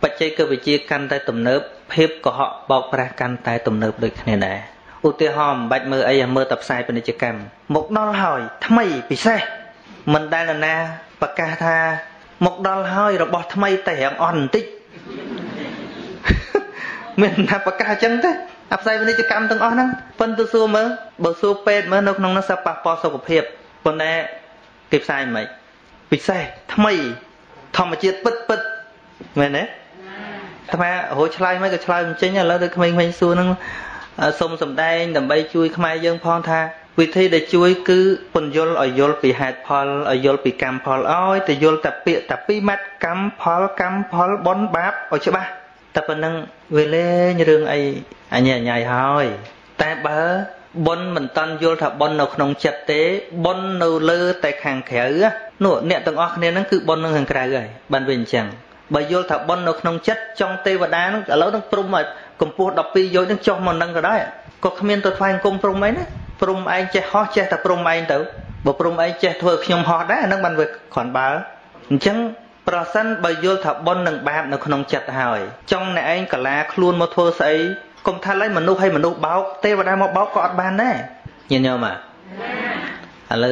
và chơi cơ vị chia căn tay tầm nớp hiệp của họ bọc ra căn tay tầm nớp được này này ưu tiên hòm bạch mơ ấy mơ tập sai bên đây chơi cam một non hỏi thắm mày bị sai mình đây là na và ca tha một đòn hơi rồi bỏ thay tẻ on tích mình nạp và ca chân thế áp sai bên đây chỉ cầm từng on năng phân tư xua mới bờ xua pet mới nó sắp bạc po sau cuộc hiệp bên đây kịp sai mày bị sai thay thằng mà chết bứt mình đấy thằng mà hồi chơi mấy cái chơi mình chơi nhà lâu được mình xua nó sông sầm đen đầm bay chui khai dân phong tha vì thế để chui cứ phần yol ở yol bị hạt phol ở yol bị cam phol ơi từ yol tập pi mắt cam phol bón báp ở chỗ ba tập phần năng về lê như đường ấy anh nhảy nhảy thôi ta bớ bón mình tan yol thà bón nọc nồng chặt té bón nâu lơ tại hàng khẻ á nụ nẹt tầng oak nên nó cứ bón nâng hàng cài rồi bàn bình chẳng bởi yol thà bón nọc nồng chặt trong tê và đá nó cả lấu nó prum mà cầm pua đập pi vô nó cho mình nâng rồi đấy có không nên tôi phải cùng prum mấy đấy prum anh che ho che ta prum anh tử bộ prum anh che thôi nhom ho đấy nó bàn về khoản bá chẳng percent bởi vô thập bon nặng bạc nó không chặt hỏi trong này anh cả lá luôn một thua sấy công tha lấy mình nô hay mình nô báo tê và đang một báo cọt bàn đấy nhìn nhau mà là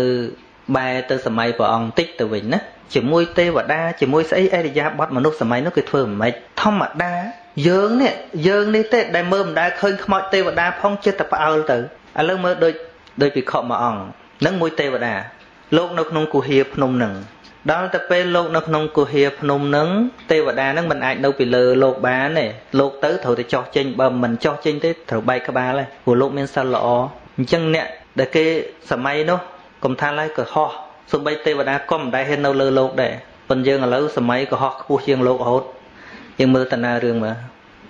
bài từ sầm mai của ông tích từ vĩnh đó chỉ môi tê và đa chỉ môi sấy ai ra bót mà nô sầm mai nó cứ thưa mấy thong mặt đa dương nè dương đi tết đại mơ đại khơi mọi tê và đa phong chết tập ao tử à lơ mơ đôi đôi bị khọ mà ỏng nâng mũi tê và đà lộn nó không cù hiệp nông nừng đó tập pe lộn nó không cù hiệp nông nứng tê và đa nâng mình ảnh đâu bị lơ lột bá này lột tới thổi để cho chênh bầm mình cho chênh tới thổi bay các ba này của lộn men sao lọ chân nè để cái sờ may nó cầm than lại cờ ho sum bay tê và đa com đại hen đâu lơ lột để phần dương ở lâu sờ may cờ ho cua chiêng lột hốt nhưng mưa tận na mà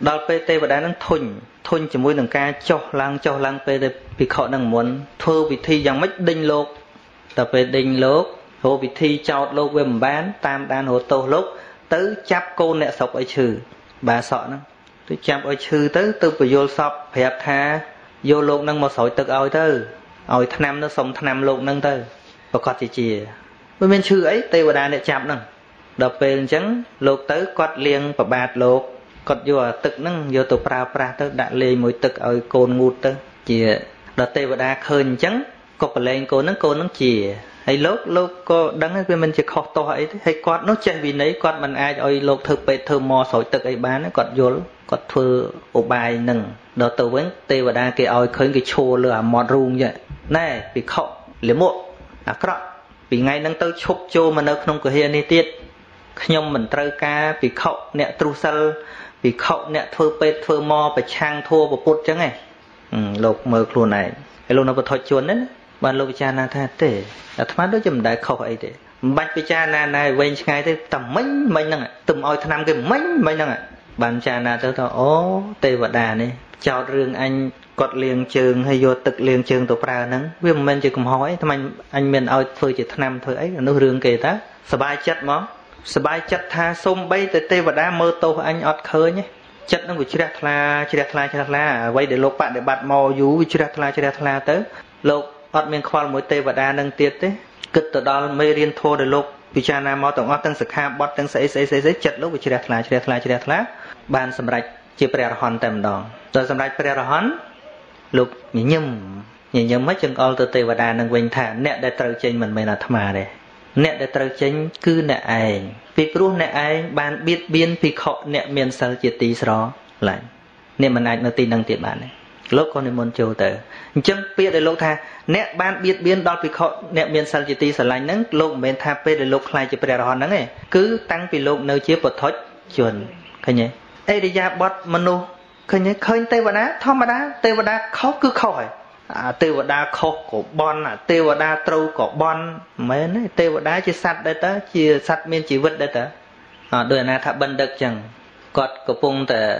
đào pt và đá năng thôn thôn chỉ muốn đường ca cho lang pt vì họ đang muốn thưa vị thi rằng mất đinh lộc tập về đinh lộc hồ vị thi chào lộc về bán tam đan hồ tô lộc tứ chắp cô nẹ sọc ở trừ bà sọ nó tứ chắp ở trừ tứ từ vừa vô sọc hẹp tha vô lộc năng một sỏi tự oi tơ oi tham nó sống tham lộc năng tơ và còn gì chìa bên trừ ấy tây và đá nẹ chạp năng đập về trắng lộc tới quạt liêng và bạt lộc còn vô tực nâng vô tụ pra tới đại lê mỗi tực ở côn ngụt tới chỉ đợt tây và đa khơi trắng cột lên cô nâng chỉ hay lốt có đắng cái mình chỉ khó to ấy hay quạt nó chạy vì nấy quạt mình ai rồi lột thực bệ thơ mò sỏi tực ấy bán nó còn vô còn thưa ổ bài nâng đợt tụ với tây và đa kia ơi khơi cái chua lửa mọt rung vậy này bị khọ liếm mộ à cọ vì ngay nâng tới chụp chô mà nó không có hiền đi tiết nhưng mình trơ ca vì khọ nẹt tru sal vì khẩu nè thưa pet thưa mò phải trang thua và put chứ ngay lục mờ luôn này cái lục nó phải thôi chuồn đấy bạn lục cha na tha tể là thoát đối chấm đại khẩu ấy để bạch với cha na này quen ngay tới tầm mấy năng ạ tầm oi tham cái mấy năng ạ bạn cha na tới thọ ó tê và đà này chào riêng anh cọt liền trường hay vô tực liền trường tổ pra nắng vì mình chỉ cùng hỏi tham anh mình oi phơi chỉ tham thôi ấy nó riêng kề ta sờ bài chất mó sờ bài chặt tha xôm bay tới tây và đá mơ tô anh ọt khơi nhé chặt nó của chia ra vậy để lột bạn để bạt mò dú chia ra tới lột ọt miền khoa mỗi tây và đá nâng tiệt đấy cất từ đó mê riêng thô để lột vì cha nam mò tổng ọt tăng sực ha bọt tăng sấy chặt lột của chia ra bàn sầm rạch chia bèo hòn tầm đòn rồi sầm rạch bèo hòn lột nhỉ nhầm mấy chân ọt từ tây và đá nâng quanh thả nẹt để trâu trên mình là tham à đấy nè để trao chánh cứ nè ai vì proof nè ai bạn biết biến vì họ nè miền sầu chia tí xó lại nè mình ai nó tin năng tiệt bạn này lúc con đi môn châu tử chân biết để lúc tha nè bạn biết biến đó vì họ nè miền sầu chia tí xó lại nắng lúc bên tha p để lúc lại chia bè đòn nắng này cứ tăng vì lúc nơi chia bột thoát chuẩn khơi nhé ai đi ra bọt manu khơi nhé khơi tây và đá thom mà đá tây và đá khó cứ khỏi tê và đa khóc của bon tê và đa trâu của bon mấy này tê và đá chỉ sạch đây ta chỉ sạch miền chỉ vứt đây ta đời này thà bận được chẳng cọt của vùng tờ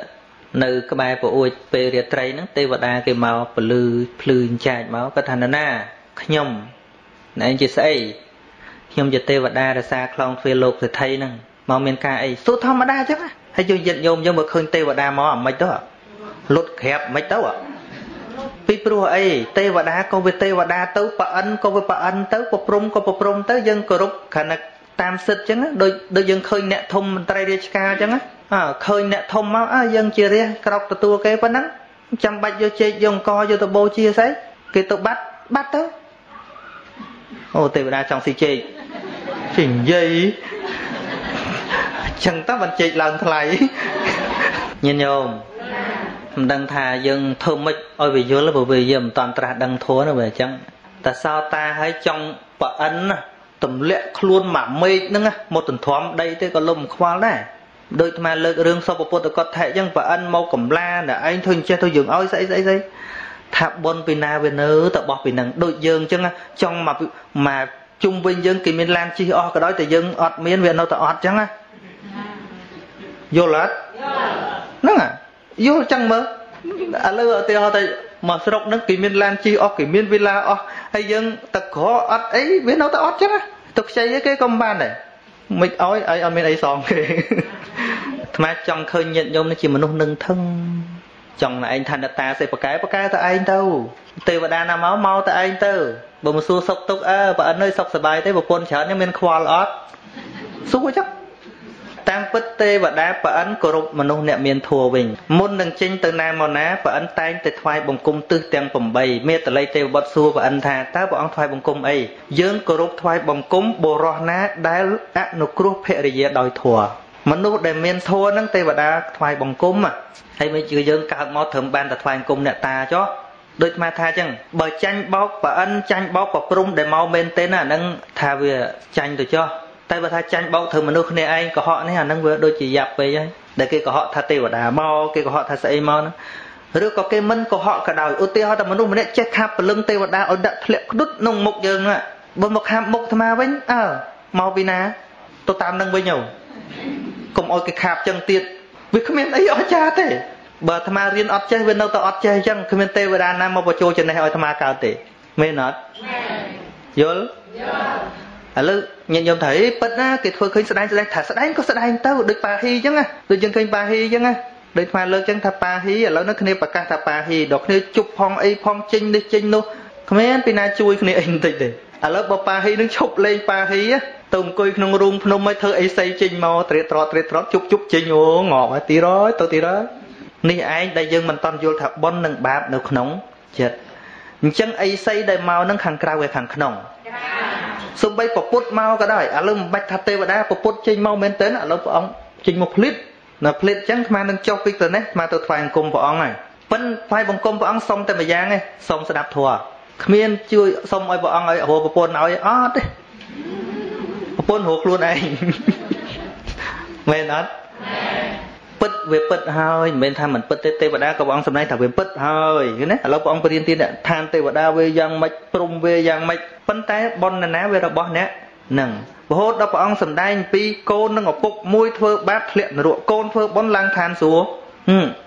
nơi các bài của ôi về địa tây nó tê và đa cái màu blue chai màu cái thằng na nhom này chỉ say nhom chỉ tê và đa là xa clong phê lục thì thay nè màu miền ca ấy số thom mà đa chứ hay dùng giật nhôm nhưng mà khơi tê và đa màu mấy đó lột hẹp mấy đó vì proof ấy tây và đá có về tây và đá tới bà ân có về bà ân tới có prom tới dân cờ rục khả năng tam sứt chứ đôi dân khơi nẹt thôm tây đi ca chứ khơi nẹt thôm á dân chia ra cọc từ tua cái vấn nắng chăm bạch vô chơi dân co vô tụ bô chia sấy cái tụ bắt tới tây và đá trong si chơi chỉnh dây chẳng ta vẫn chơi lần thay nhìn nhôm đăng thà dân thơm mít ôi vì vô là bởi vì giờ toàn tra đăng thố nó về chăng tại sao ta hãy trong bà ấn tầm lệ luôn mà mê nữa một tuần thóm đây tới có lùm khoa này đôi mà lợi rương sau bộ tôi có thể dân bà ấn mau cẩm la là anh thôi cho tôi dừng ôi dậy thạp bon vì na về nớ tạo bọc vì nắng đôi dương chứ trong mà chung bên dân kỳ miền lan chi o cái đó thì dân ọt miền về nó tạo ọt chăng vô lát nó vô chăng mơ lơ thì họ thấy mà sọc nước kỳ miền lan chi ở kỳ miền villa ở hay dân tật khó ở ấy biết nấu tật ót chứ á thực xây cái công ban này mình ói ấy ở bên ấy xong kì mà chồng khơi nhận nhôm nó chỉ mà nông nâng thân chồng là anh thành ta sẽ bậc cái ta anh đâu từ và đa nam máu mau ta anh tư bờ một xu sọc tóc và ở nơi sọc sờ bài tới một con chả nên miền khoa ót xuống quá chắc tăng bất tê và đá và ấn cổ rục mà nông nẹ miền thua bình môn đằng chênh từ nam màu ná và ấn tay tịch thoai bồng cung tư tèng bồng bầy mê tờ lây tê bọt xua và ấn thà ta bọn thoai bồng cung ấy dương cổ rục thoai bồng cung bồ rò ná đá ác nụ crup hệ rìa đòi thua Manu để miền thua nắng tây và đá thoai bằng cúm mà hay mấy chữ dân cả mò thầm ban là thoai cùng nè ta cho đôi ma tha chăng bởi tranh bóc và ân tranh bóc và prung để mau bên tên là nâng thà về tranh được cho tây và tha tranh bóc thường manu này anh của họ này là nâng vừa đôi chỉ dập về chứ để kia của họ tha tây và đá mau kia của họ tha xây mau nữa rồi có cái mân của họ cả đào ưu tiên họ là manu mình để check hap lưng tây và đá ở đặt lệ đút nông mục dường nữa bên một hàm mục tham với mau vina tôi tam nâng với nhau cùng ôi cái khạp chân tiệt vì không biết ấy ở cha thế bờ tham ma riêng ở chơi bên đâu tao ở chơi chân không biết tê về đàn nam mà bỏ trôi trên này ở tham ma cao thế mê nợ vô lư nhận nhầm thấy bất á cái thôi khơi sẽ đánh có sẽ đánh tao được bà hi chứ nghe được chân khơi bà hi chứ nghe được mà lớn chân thà bà hi ở lâu nó khơi bà ca thà bà hi đọc như chụp phong ấy phong chinh đi chinh luôn không biết pina chui khơi anh tịt để ở lớp bà pa hi nó chụp lên bà hi á tôm coi nông rung nông mấy thơ ấy xây chinh mò trệt trọt chúc chúc chinh ô ngọt ấy tí rồi tôi tí đó ní ai đại dương mình toàn vô thập bon nâng bạp nấu nóng chết chân ấy xây đại màu nâng hàng cào về hàng nóng xung bay bọc bút màu cả đời à lưng bạch thạch tê và đá bọc bút chinh màu men tến à lưng ông chinh một clip là clip chẳng mà nâng cho internet mà tôi phải cùng vợ ông này vẫn phải vòng cùng vợ ông xong tại mà giang này xong sẽ đạp thua miên chui xong ơi vợ ông ấy hồ bồn nói ót đấy bốn hộp luôn anh mày nói bứt về bứt hơi bên tham mình bứt tê và đa các bạn hôm nay thằng về bứt hơi cái này là bọn tôi tiên đã than tê và đa về giang mạch prom về giang mạch bắn tay bon là ná về đâu bọn nè nằng hốt đó bọn hôm nay pi côn nó ngọc cục môi thơ bát luyện ruộng côn thơ bon lang than xuống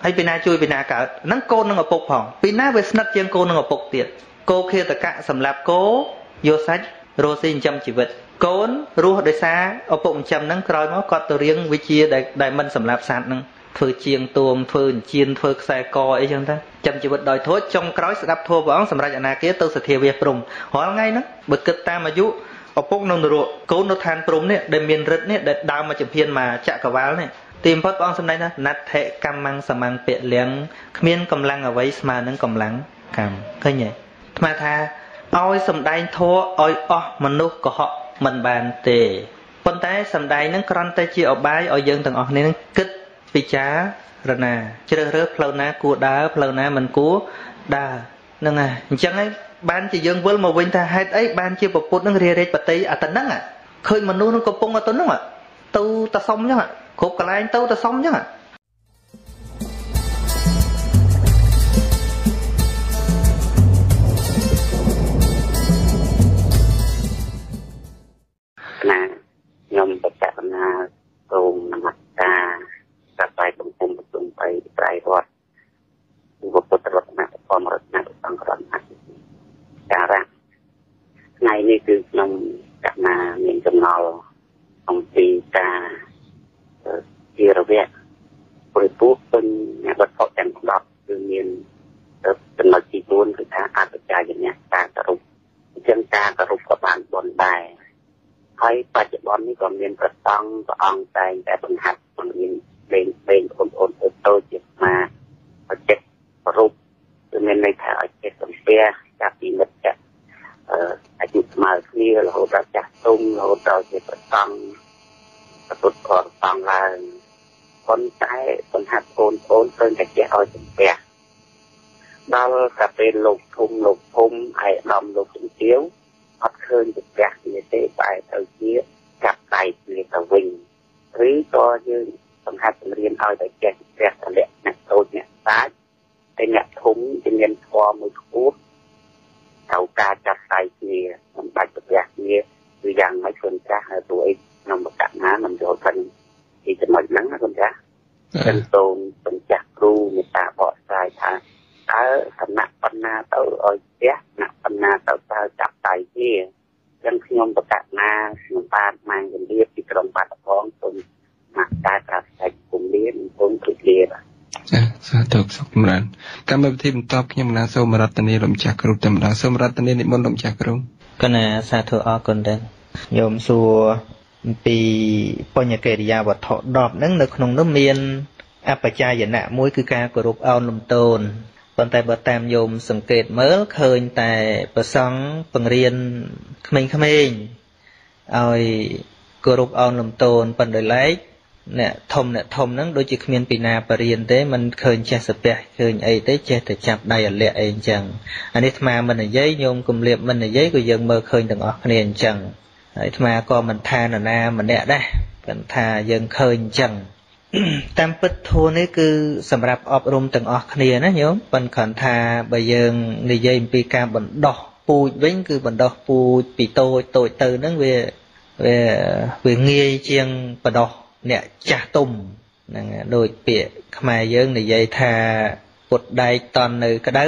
hay pina chui pina cả nắng côn nó ngọc cục hỏng pina về snap riêng côn nó ngọc cục tiền cô kia tất cả sầm lạp cố vô sách rồi xin chăm chỉ vật côn rùa đời xa ở bụng chầm nắng còi máu cọt từ riêng với chia đại minh sầm lạp sạt nâng phơi chiên tuồng phơi chiên phơi xài cò ấy chẳng ta chầm chỉ bật đòi thối trong cõi sẽ đập thua võng sầm ra nhà na kia tôi sẽ thiêu về prùng hỏi ngay nó bật cực ta mà dụ ở bụng nông ruộng côn nó than prùng này để miền rứt này để đào mà chậm phiền mà chạ cả vál này tìm phát võng sầm đây nè nát thệ cam mang sầm mang bẹt liếng miên cầm lăng ở váy mà nâng cầm lăng cầm khơi nhỉ mà tha ôi sầm đây thua ôi mình nuốt của họ mình bàn tề con té sầm đáy nắng con tay chia ở bãi ở dân thằng ở nên nắng kích bị chá rồi nè chơi rớt lâu ná cua đá lâu ná mình cua đà nâng à chẳng ấy ban chỉ dân với một mình ta hai ấy ban chia một phút nắng rìa rét bật tây à tận nắng à khơi mình nuôi nó có bông ở tốn nắng à tu ta xong chứ à cột cả lại tu ta xong chứ à nè nhom bạch đá na rôm mặt ta đặt tay cùng cùng cùng tay trái gót buộc bật lót nát con lót nát con lót nát cả ra ngày nay cứ nhom bạch na miền trung nào ông tì ta chia ra về rồi buộc bên nhà bật họ chẳng đọc tự nhiên từng nói chi luôn người ta ăn được trái gì nhá ta cà rốt chân ta cà rốt các bạn bón bài hay bạch bón này còn miền Phật tăng và ông tài tại Bình Hạnh còn miền bên ổn tôi chỉ mà ở chết rụp từ miền này thả ở chết tầm xe các vị mật chặt anh mà kia là hỗ trợ chặt tung hỗ trợ chỉ Phật tăng và tôi còn tăng là con cái Bình Hạnh ổn tôi phải chết ở tầm xe đó là bên lục thung ai lòng lục thung tiếu hấp hơn được gạt như thế bài thời kia gặp lại người ta vinh thấy to như bằng hạt liên ao để chèn chèn lẹ nặng tôi nhẹ tá để nhẹ thúng cho nên qua một phút tàu ca chặt lại kia bằng bài được gạt kia vì rằng mấy phần ca hai tuổi nằm một cạnh má nằm chỗ thân thì sẽ mỏi nắng hơn cả chân tôn chân chặt ru người ta bỏ sai thà ở thành nặng phân na tới ơi chết nặng phân na tới ta chặt tài kia dân khi ông bậc đạt na người ta mang gần biết thì trong ba tập con cùng mặt ta chặt sạch cùng biết cùng thực địa à sao được sao cũng làm cảm ơn thêm top nhưng mà sau mà đặt tên làm chặt rồi tầm đó sau mà đặt tên thì muốn làm chặt rồi cái này sao thưa ông còn đây nhôm xua thì bao nhiêu cái gì à vật thọ đọp nắng nực nồng nấm miên à phải trai vậy nè mỗi cứ ca của rục ao lùm tồn còn tại bờ tam yom sừng kẹt mớ khơi tại bờ sông bằng riên khming rồi cột ong lầm tồn bằng đời lấy nè thom nắng đôi chỉ miền Pì Na Parian thế mình khơi che sẹp khơi ấy thế che để chạm đầy lệ ấy chẳng anh mà mình là giấy nhôm cùng liệp mình là giấy của dân mơ khơi từng ở liền chẳng ấy mà con mình tha là na mình đẹp đấy mình tha dân khơi chẳng tam bất thua này cứ sầm rạp ọp rôm từng ở liền đó nhớ mình còn tha bây giờ người giấy Pì Ca mình đỏ pui vĩnh cứ mình đỏ pui bị tôi từ nó về nghe chiêng và đỏ nè chả tùng đôi bịa mai dương này dây thà bột đai toàn nơi cái đá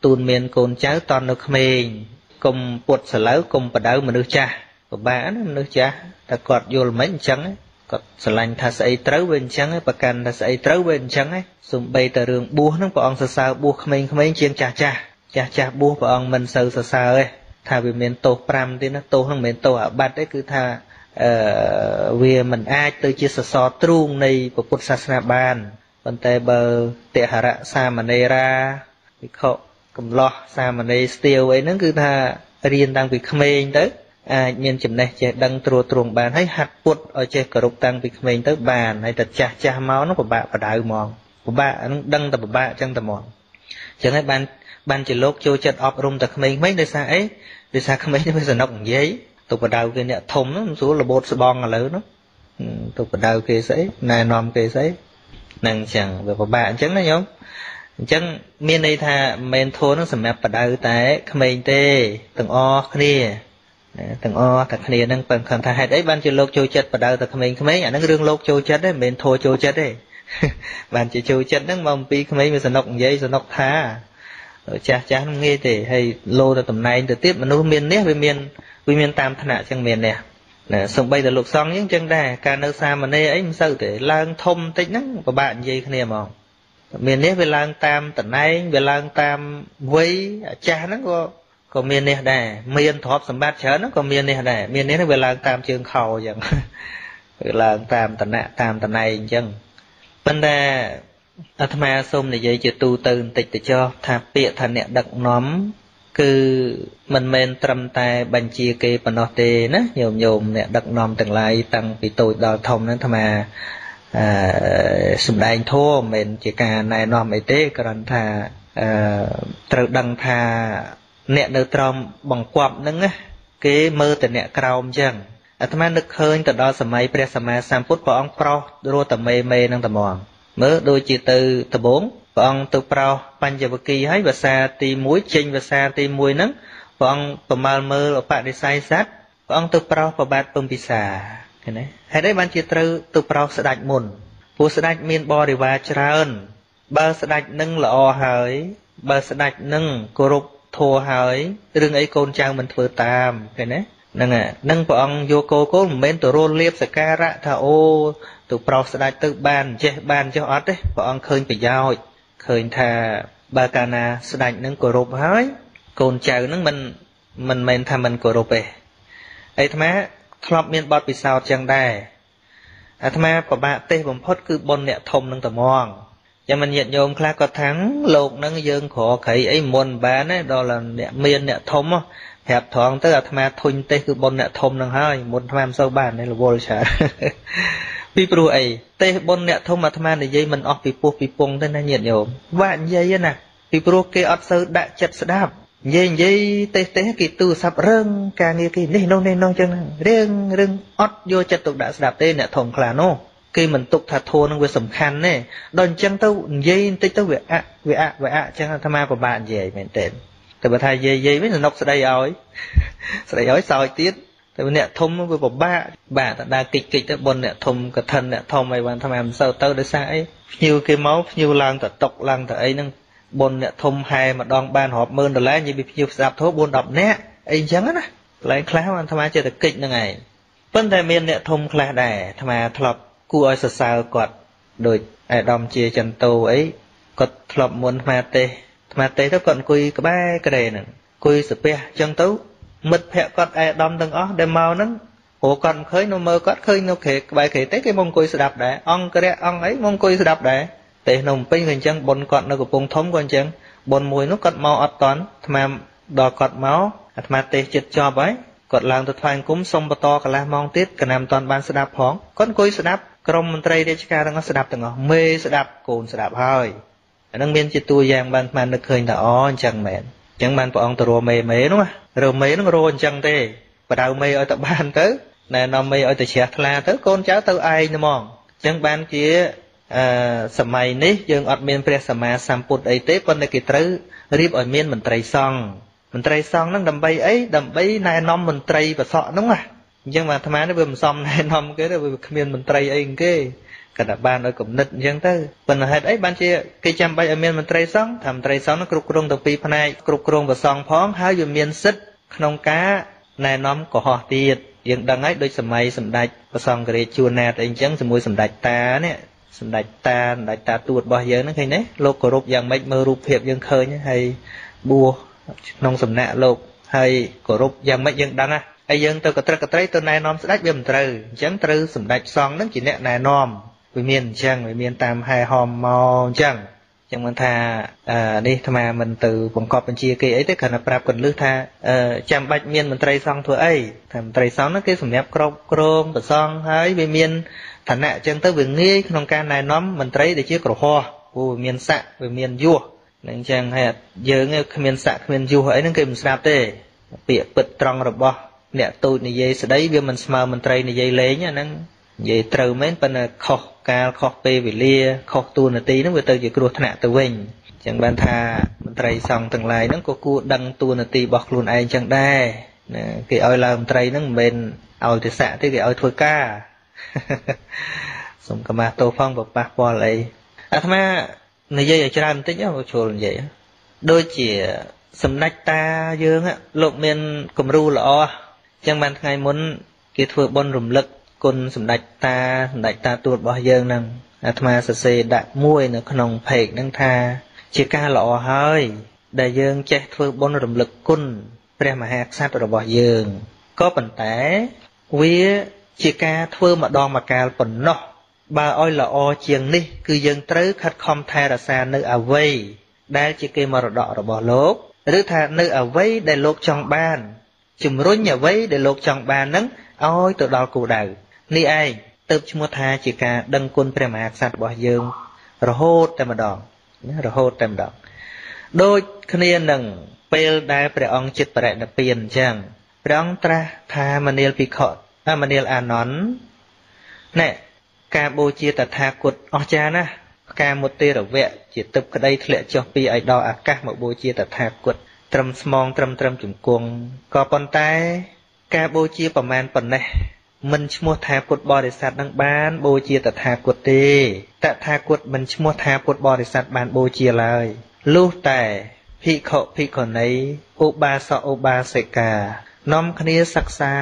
tuôn miền cồn cháu toàn nơi mình cùng bột sờ láo cùng vào đá mà nước cha của bá nó nước cha ta cọt vô mấy trắng ấy cọt sờ lanh tha say trấu bên trắng ấy bạc can tha say trấu bên trắng ấy dùng bay tờ đường búa nó bọn sờ sao búa mình không mấy chiên cha búa bọn mình sờ sao ấy thà vì miền tô pram thì nó tô không miền tô ở bát đấy cứ thà vì mình ai từ chia sẻ truông này của Phật Sasana ban vấn đề bờ tệ hạ ra sa mà này ra bị khổ cầm lo sa mà này tiêu ấy nó cứ tha riêng đang bị khmênh tới à nhân chấm này trẻ đang trùa truồng bàn hay hạt Phật ở trẻ cờ rục đang bị khmênh tới bàn hay tật cha máu nó của bạn và đại mòn của bạn đang tập bạn chẳng tập mòn chẳng hay ban ban chỉ lốt chơi chật ọp rung tập khmênh mấy đời sa khmênh nó bây giờ nọc giấy tụi bà đào kia nè thùng nó xuống là bột bong là lớn nó tụi bà đào kia sấy nai nom kia sấy nàng chẳng về của bạn chẳng đấy nhóc chẳng miền đây thà miền thôn nó sầm mẹ bà đào tại khmênh tê từng o thằng kia đang bận khẩn thà hay đấy ban chơi lộc chơi chết bà đào thằng khmênh khmênh à nó riêng lộc chơi chết đấy miền thôn chơi chết đấy bàn chơi chơi chết nó mong pi khmênh mình sờ nọc dây sờ nọc thà cha nó nghe thì hay lô ra tầm này từ tiếp mà nó miền nét với miền tam thân hạ chẳng miền nè sông bay từ lục xong những chân đà ca nơ xa mà nê ấy sao để lang thông tích nắng và bạn gì cái này mà miền nét với lang tam tận nay về lang tam với cha nó có miền nét đà miền thọp sầm bát chớ nó có miền nét đà miền nét về lang tam trường khẩu chẳng lang tam tận hạ tam tận này chẳng bên đây Atma xôm này dây chữ tu từ tịch để cho thà bịa thà nẹt đặc nóm cứ mình trầm tay bàn chia kê bàn nọ tê nè nhôm nẹt đặc nóm từng lại tăng bị tội đào thông nên thà sùng đai thô mình chỉ cả này nóm ấy tê còn thà tự đăng thà nẹt đầu tròn bằng quạt nưng á cái mơ từ nẹt cầu chẳng Atma nực hơn từ đó sớm ấy pre sớm ấy sam phút vào ông pro rô tầm mê năng tầm mòn mới đôi chỉ từ từ bốn bọn từ pro panjavaki hay và xa ti muối chinh và xa ti muối nắng bọn pamal mơ là bạn để sai sát bọn từ pro và bạn pompisa cái này hay đấy bạn chỉ từ pro sẽ đặt mồn phù sẽ đặt miền bò để vào trơn bờ sẽ đặt nâng là o hởi bờ sẽ đặt nâng cột thô hởi rừng ấy côn trang mình thừa tam cái này nâng à nâng bọn yoko cố mình từ rôn liệp sẽ ca ra thao tụ pro sẽ đại tự ban cho ớt đấy bọn khơi phải giao khơi thà ba cana sẽ đại nâng cổ rộp hái cồn chào nâng mình tham mình cổ rộp về ấy thà má club miền bắc bị sao chẳng đài à thà má của bạn tây vùng phật cứ bon nhẹ thông nâng tầm mòn cho mình nhận nhôm khla có thắng lột nâng dương khó khấy ấy muôn bán đấy đó là nhẹ miền nhẹ thông á hẹp thoáng tức là thà má thun tây cứ bon nhẹ thông nâng hái muốn thà má sâu bàn đây là vô trả vì pro ấy tê bon nẹt thông mà tham ăn để dây mình off vì po vì pong thế này nhiệt nhiều vạn dây nè vì pro kia ở sơ đã chặt đạp dây tê kỳ từ sập rưng càng như kỳ nên non chân rưng ót vô chặt tục đã đạp tê nẹt thông là nó khi mình tục thà thô nó về sầm khăn nè đòn chân tao dây tê tao về ạ chân tham ăn của bạn dễ mình tệ từ bữa thay dây mới là nóc sợi ối sỏi tiết từ nẹt thông với bà đã kịch tới bồn nẹt thông cả thân nẹt thông mày bạn tham em sao tao để xa ấy nhiều cái máu nhiều lang tật tộc lang tật ấy nâng bồn nẹt thông hay mà đòn ban họp mơn rồi lá như bị nhiều sạp thố bồn đập nẹt ấy chẳng á lại khá bạn tham em chơi được kịch như này vấn đề miền nẹt thông khá đẻ tham em thọp cua ơi sao quạt đôi ai đom chia chân tàu ấy quạt thọp muốn tham tê tao còn cùi cái ba cái đề nè cùi spe chân tấu mật phẹ cọt ai đom từng ó để màu nắng hồ còn khơi nó mơ cọt khơi nó khề bài khề tới cái mông côi sờ đạp đấy ong cái đấy ong ấy mông côi sờ đạp đấy tệ nồng pin gần chân bồn cọt nó của vùng thống con chân bồn mùi nó cọt màu ọt toán tham đò cọt máu tham tê chật cho bấy cọt làng tụt phanh cúm sông bờ to cả la mong tiết cả nam toàn ban sờ đạp phóng con côi sờ đạp Krom trai để chả đang sờ đạp từng ngõ mê sờ đạp cồn sờ đạp hơi đang miên chỉ tu giang ban màn được khơi thở chẳng mệt chẳng ban bọn tàu mê mê đúng không rồi mê nó rồi chẳng tê và đào mê ở tập ban tới này nằm mê ở tập chẹt là tới con cháu tới ai nè mòn chẳng ban kia sầm mày nấy dương ở miên pre sầm mà sầm put ấy tết con này kì tới rip ở miên mình trai song nó đầm bay ấy đầm bay này nằm mình trai và sọ đúng không nhưng mà thằng má nó vừa mình xong này nằm cái đó vừa miền mình tây anh cái cả đập ban nó cũng nứt giang tới phần hết ấy ban chia cây chăm bay ở miền mình tây xong thầm tây xong nó cột cong từ pi phần này cột cong và xong phóng háo vừa miền xích nông cá này nằm của họ tiệt riêng đằng ấy đôi sầm mây sầm đạch và xong cái chuồn nè anh trắng sầm môi sầm đạch ta nè sầm đạch ta tuột bao giờ nó hay đấy lô cổ rục giang mấy mơ rụp hiệp giang khơi nhá hay bùa nông sầm nè lô hay cổ rục giang mấy giang đằng á ai dân tôi có trắc cái tôi này nom sách về mình trừ chán trừ sủng đại son nó chỉ nè này nom về miền chẳng về miền tam hai hòm mò chẳng chẳng mình thà đi tham à mình từ vòng cọp bên chia kia ấy tới cần là prab cần lướt thà chạm bạch miền mình trầy son thôi ấy thầm trầy son nó cái sủng đẹp crop chrome và son ấy về miền thành nè chẳng tới về nghi không can này nom mình trầy để chia cổ ho về miền sạ về miền vua nên chẳng hay giờ nghe miền sạ miền vua ấy nó kêu mình sạp tê bịa bật tròn rồi bò nè tôi này dây sau đấy bây mình smart mình trai này dây lấy nhá nó dây trừ mấy bên là khóc ca khóc pe về lia khóc tuôn là tí nó về từ chỉ cua thằng nè từ mình chẳng bàn thà mình trai xong từng lại nó có cua đăng tuôn là tí bọc luôn ai chẳng đai cái ơi là mình trai nó bên ao thì xả thế cái ơi thôi ca xong cả mà tô phong bọc bạc bò lại à thằng má này dây ở trên anh tính nhá một chuồn vậy đôi chỉ sầm nách ta dương á lộ miền cầm ru lọ chẳng bàn ngày muốn kia thưa bon rùm lực côn sủng đạch ta tuột bỏ dương năng atma sơ sê đại muôi nó khong phèn năng tha chia ca lọ hơi đại dương che thưa bon rùm lực cônព្រះមហាក្សត្ររបស់យើងក៏ប៉ុន្តែវាជាការធ្វើម្ដងម្កាលប៉ុណ្ណោះបើឲ្យល្អជាងនេះគឺយើងត្រូវខិតខំថែរក្សានៅអវ័យដែលជាគេមរតករបស់លោកឬថានៅអវ័យដែលលោកចង់បានជំរុញអ្វីដែលលោកចង់បាននឹងឲ្យទៅដល់គោលដៅនេះឯងទៅឈ្មោះថាជាការដឹងគុណព្រះមហាក្សត្ររបស់យើងរហូតតែម្ដងណារហូតតែម្ដងដូចគ្នានឹងពេលដែលព្រះអង្គចិត្តបរិនិព្វានអញ្ចឹងព្រះអង្គត្រាស់ថាមនាលភិក្ខុមនាលអានន្ទណែការបូជាតថាគតអស្ចារ្យណាស់ការមុទិរវៈជាទឹកក្តីធ្លាក់ចុះពីឯដល់អាកាសមកបូជាតថាគតត្រឹមស្មងត្រឹមជង្គង់ក៏ប៉ុន្តែការបូជាប្រមាណប៉ុណ្ណេះមិនឈ្មោះថាពុទ្ធបរិស័ទនឹងបានបូជាតថាគតទេតថាគតមិនឈ្មោះថាពុទ្ធបរិស័ទបានបូជាឡើយលុះតែភិក្ខុភិក្ខុនីឧបាសកឧបាសិកានាំគ្នាសិក្សា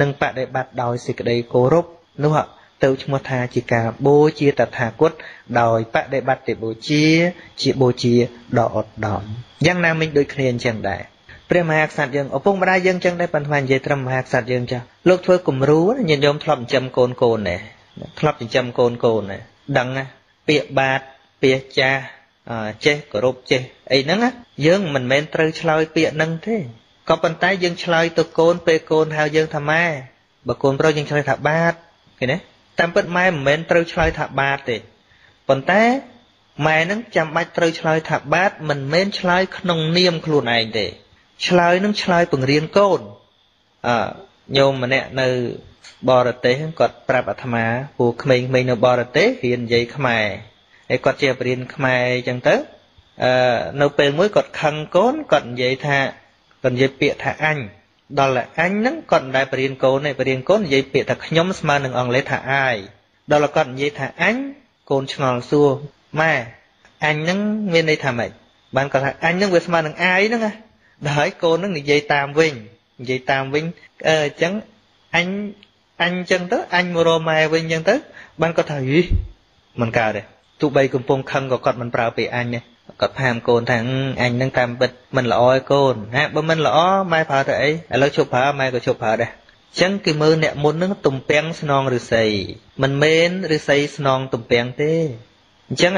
និងបដិបត្តិដោយសេចក្តីគោរពនោះទៅឈ្មោះថាជាការបូជាតថាគតដោយបដិបត្តិបូជាជាបូជាដ៏ឧត្តមយ៉ាងណាមិញដូចគ្នាអញ្ចឹងដែរព្រះមហាក្សត្រយើងឪពុកម្ដាយយើងអញ្ចឹងដែរប៉ុន្តែនិយាយត្រឹមមហាក្សត្រយើងចាស់លោកធ្វើគំរូញាតិញោមធ្លាប់ចិញ្ចឹមកូនដែរធ្លាប់ចិញ្ចឹមកូនដែរដឹងណាពាក្យបាទពាក្យចាស់ចេះគោរពចេះអីហ្នឹងយើងមិនមែនត្រូវឆ្លើយពាក្យហ្នឹងទេក៏ប៉ុន្តែយើងឆ្លើយទៅកូនពេលកូនហៅយើងថាម៉ែបើកូនប្រុសយើងឆ្លើយថាបាទឃើញទេតាមពិតម៉ែមិនមែនត្រូវឆ្លើយថាបាទទេប៉ុន្តែម៉ែនឹងចាំបាច់ត្រូវឆ្លើយថាបាទមិនមែនឆ្លើយក្នុងនាមខ្លួនឯងទេឆ្លើយនឹងឆ្លើយបង្រៀនកូនញោមម្នាក់នៅបរទេសគាត់ប្រាប់អាត្មាពួកក្មេងៗនៅបរទេសរៀននិយាយខ្មែរហើយគាត់ជាបរិញ្ញាខ្មែរអញ្ចឹងទៅនៅពេលមួយគាត់ខឹងកូនគាត់និយាយថាគាត់និយាយពាក្យថាអញដល់តែអញហ្នឹងគាត់មិនដែលបរៀនកូនទេបរៀនកូននិយាយពាក្យថាខ្ញុំស្មើនឹងអង់គ្លេសថា I ដល់តែគាត់និយាយថាអញកូនឆ្ងល់សួរម៉ែអញហ្នឹងមានន័យថាម៉េចបានគាត់ថាអញហ្នឹងវាស្មើនឹង I ហ្នឹងណាដល់ហើយកូនហ្នឹងនិយាយតាមវិញអញ្ចឹងអញអញ្ចឹងទៅអញមករម៉ែវិញអញ្ចឹងទៅបានគាត់ថាហីមិនកើតទេទោះបីកំពុងខឹងក៏គាត់មិនប្រើពាក្យអញទេគាត់ផាមកូនថាអញនឹងតាមពិតមិនល្អឯកូនណាបើមិនល្អម៉ែប្រើទៅអីឥឡូវជប់ប្រើម៉ែក៏ជប់ប្រើដែរអញ្ចឹងគេមើលអ្នកមុននឹងទំពាំងស្នងឫស្សីមិនមែនឫស្សីស្នងទំពាំងទេអញ្ចឹង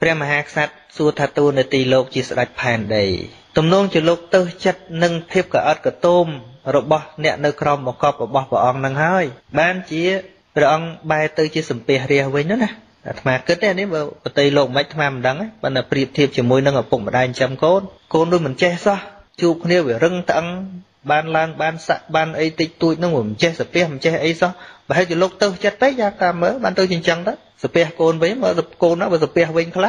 ព្រះមហាក្សត្រសួរថាតួនាទីលោកជាស្ដេចផែនដីទំនងជាលោកទៅចិត្តនឹងភាពកអត់កតូមរបស់អ្នកនៅក្រោមបង្គាប់របស់ព្រះអង្គនឹងហើយបានជា rồi ông bay tới chỉ sầm pè ria với nó nè mà cứ thế này mà tây lộng mấy tham đắng ấy bạn là priệp thiệp chỉ môi nâng ở bụng mà đai chấm côn đôi mình che sao chụp nêu về răng tăng ban lang ban sạ ban ấy tịch tụi nó ngủ che sập pè che ấy sao và hay chỉ lộc tơ chặt tết ra ta mới ban tôi chừng chăng đó sập pè côn với mà sập côn nó và sập pè với khá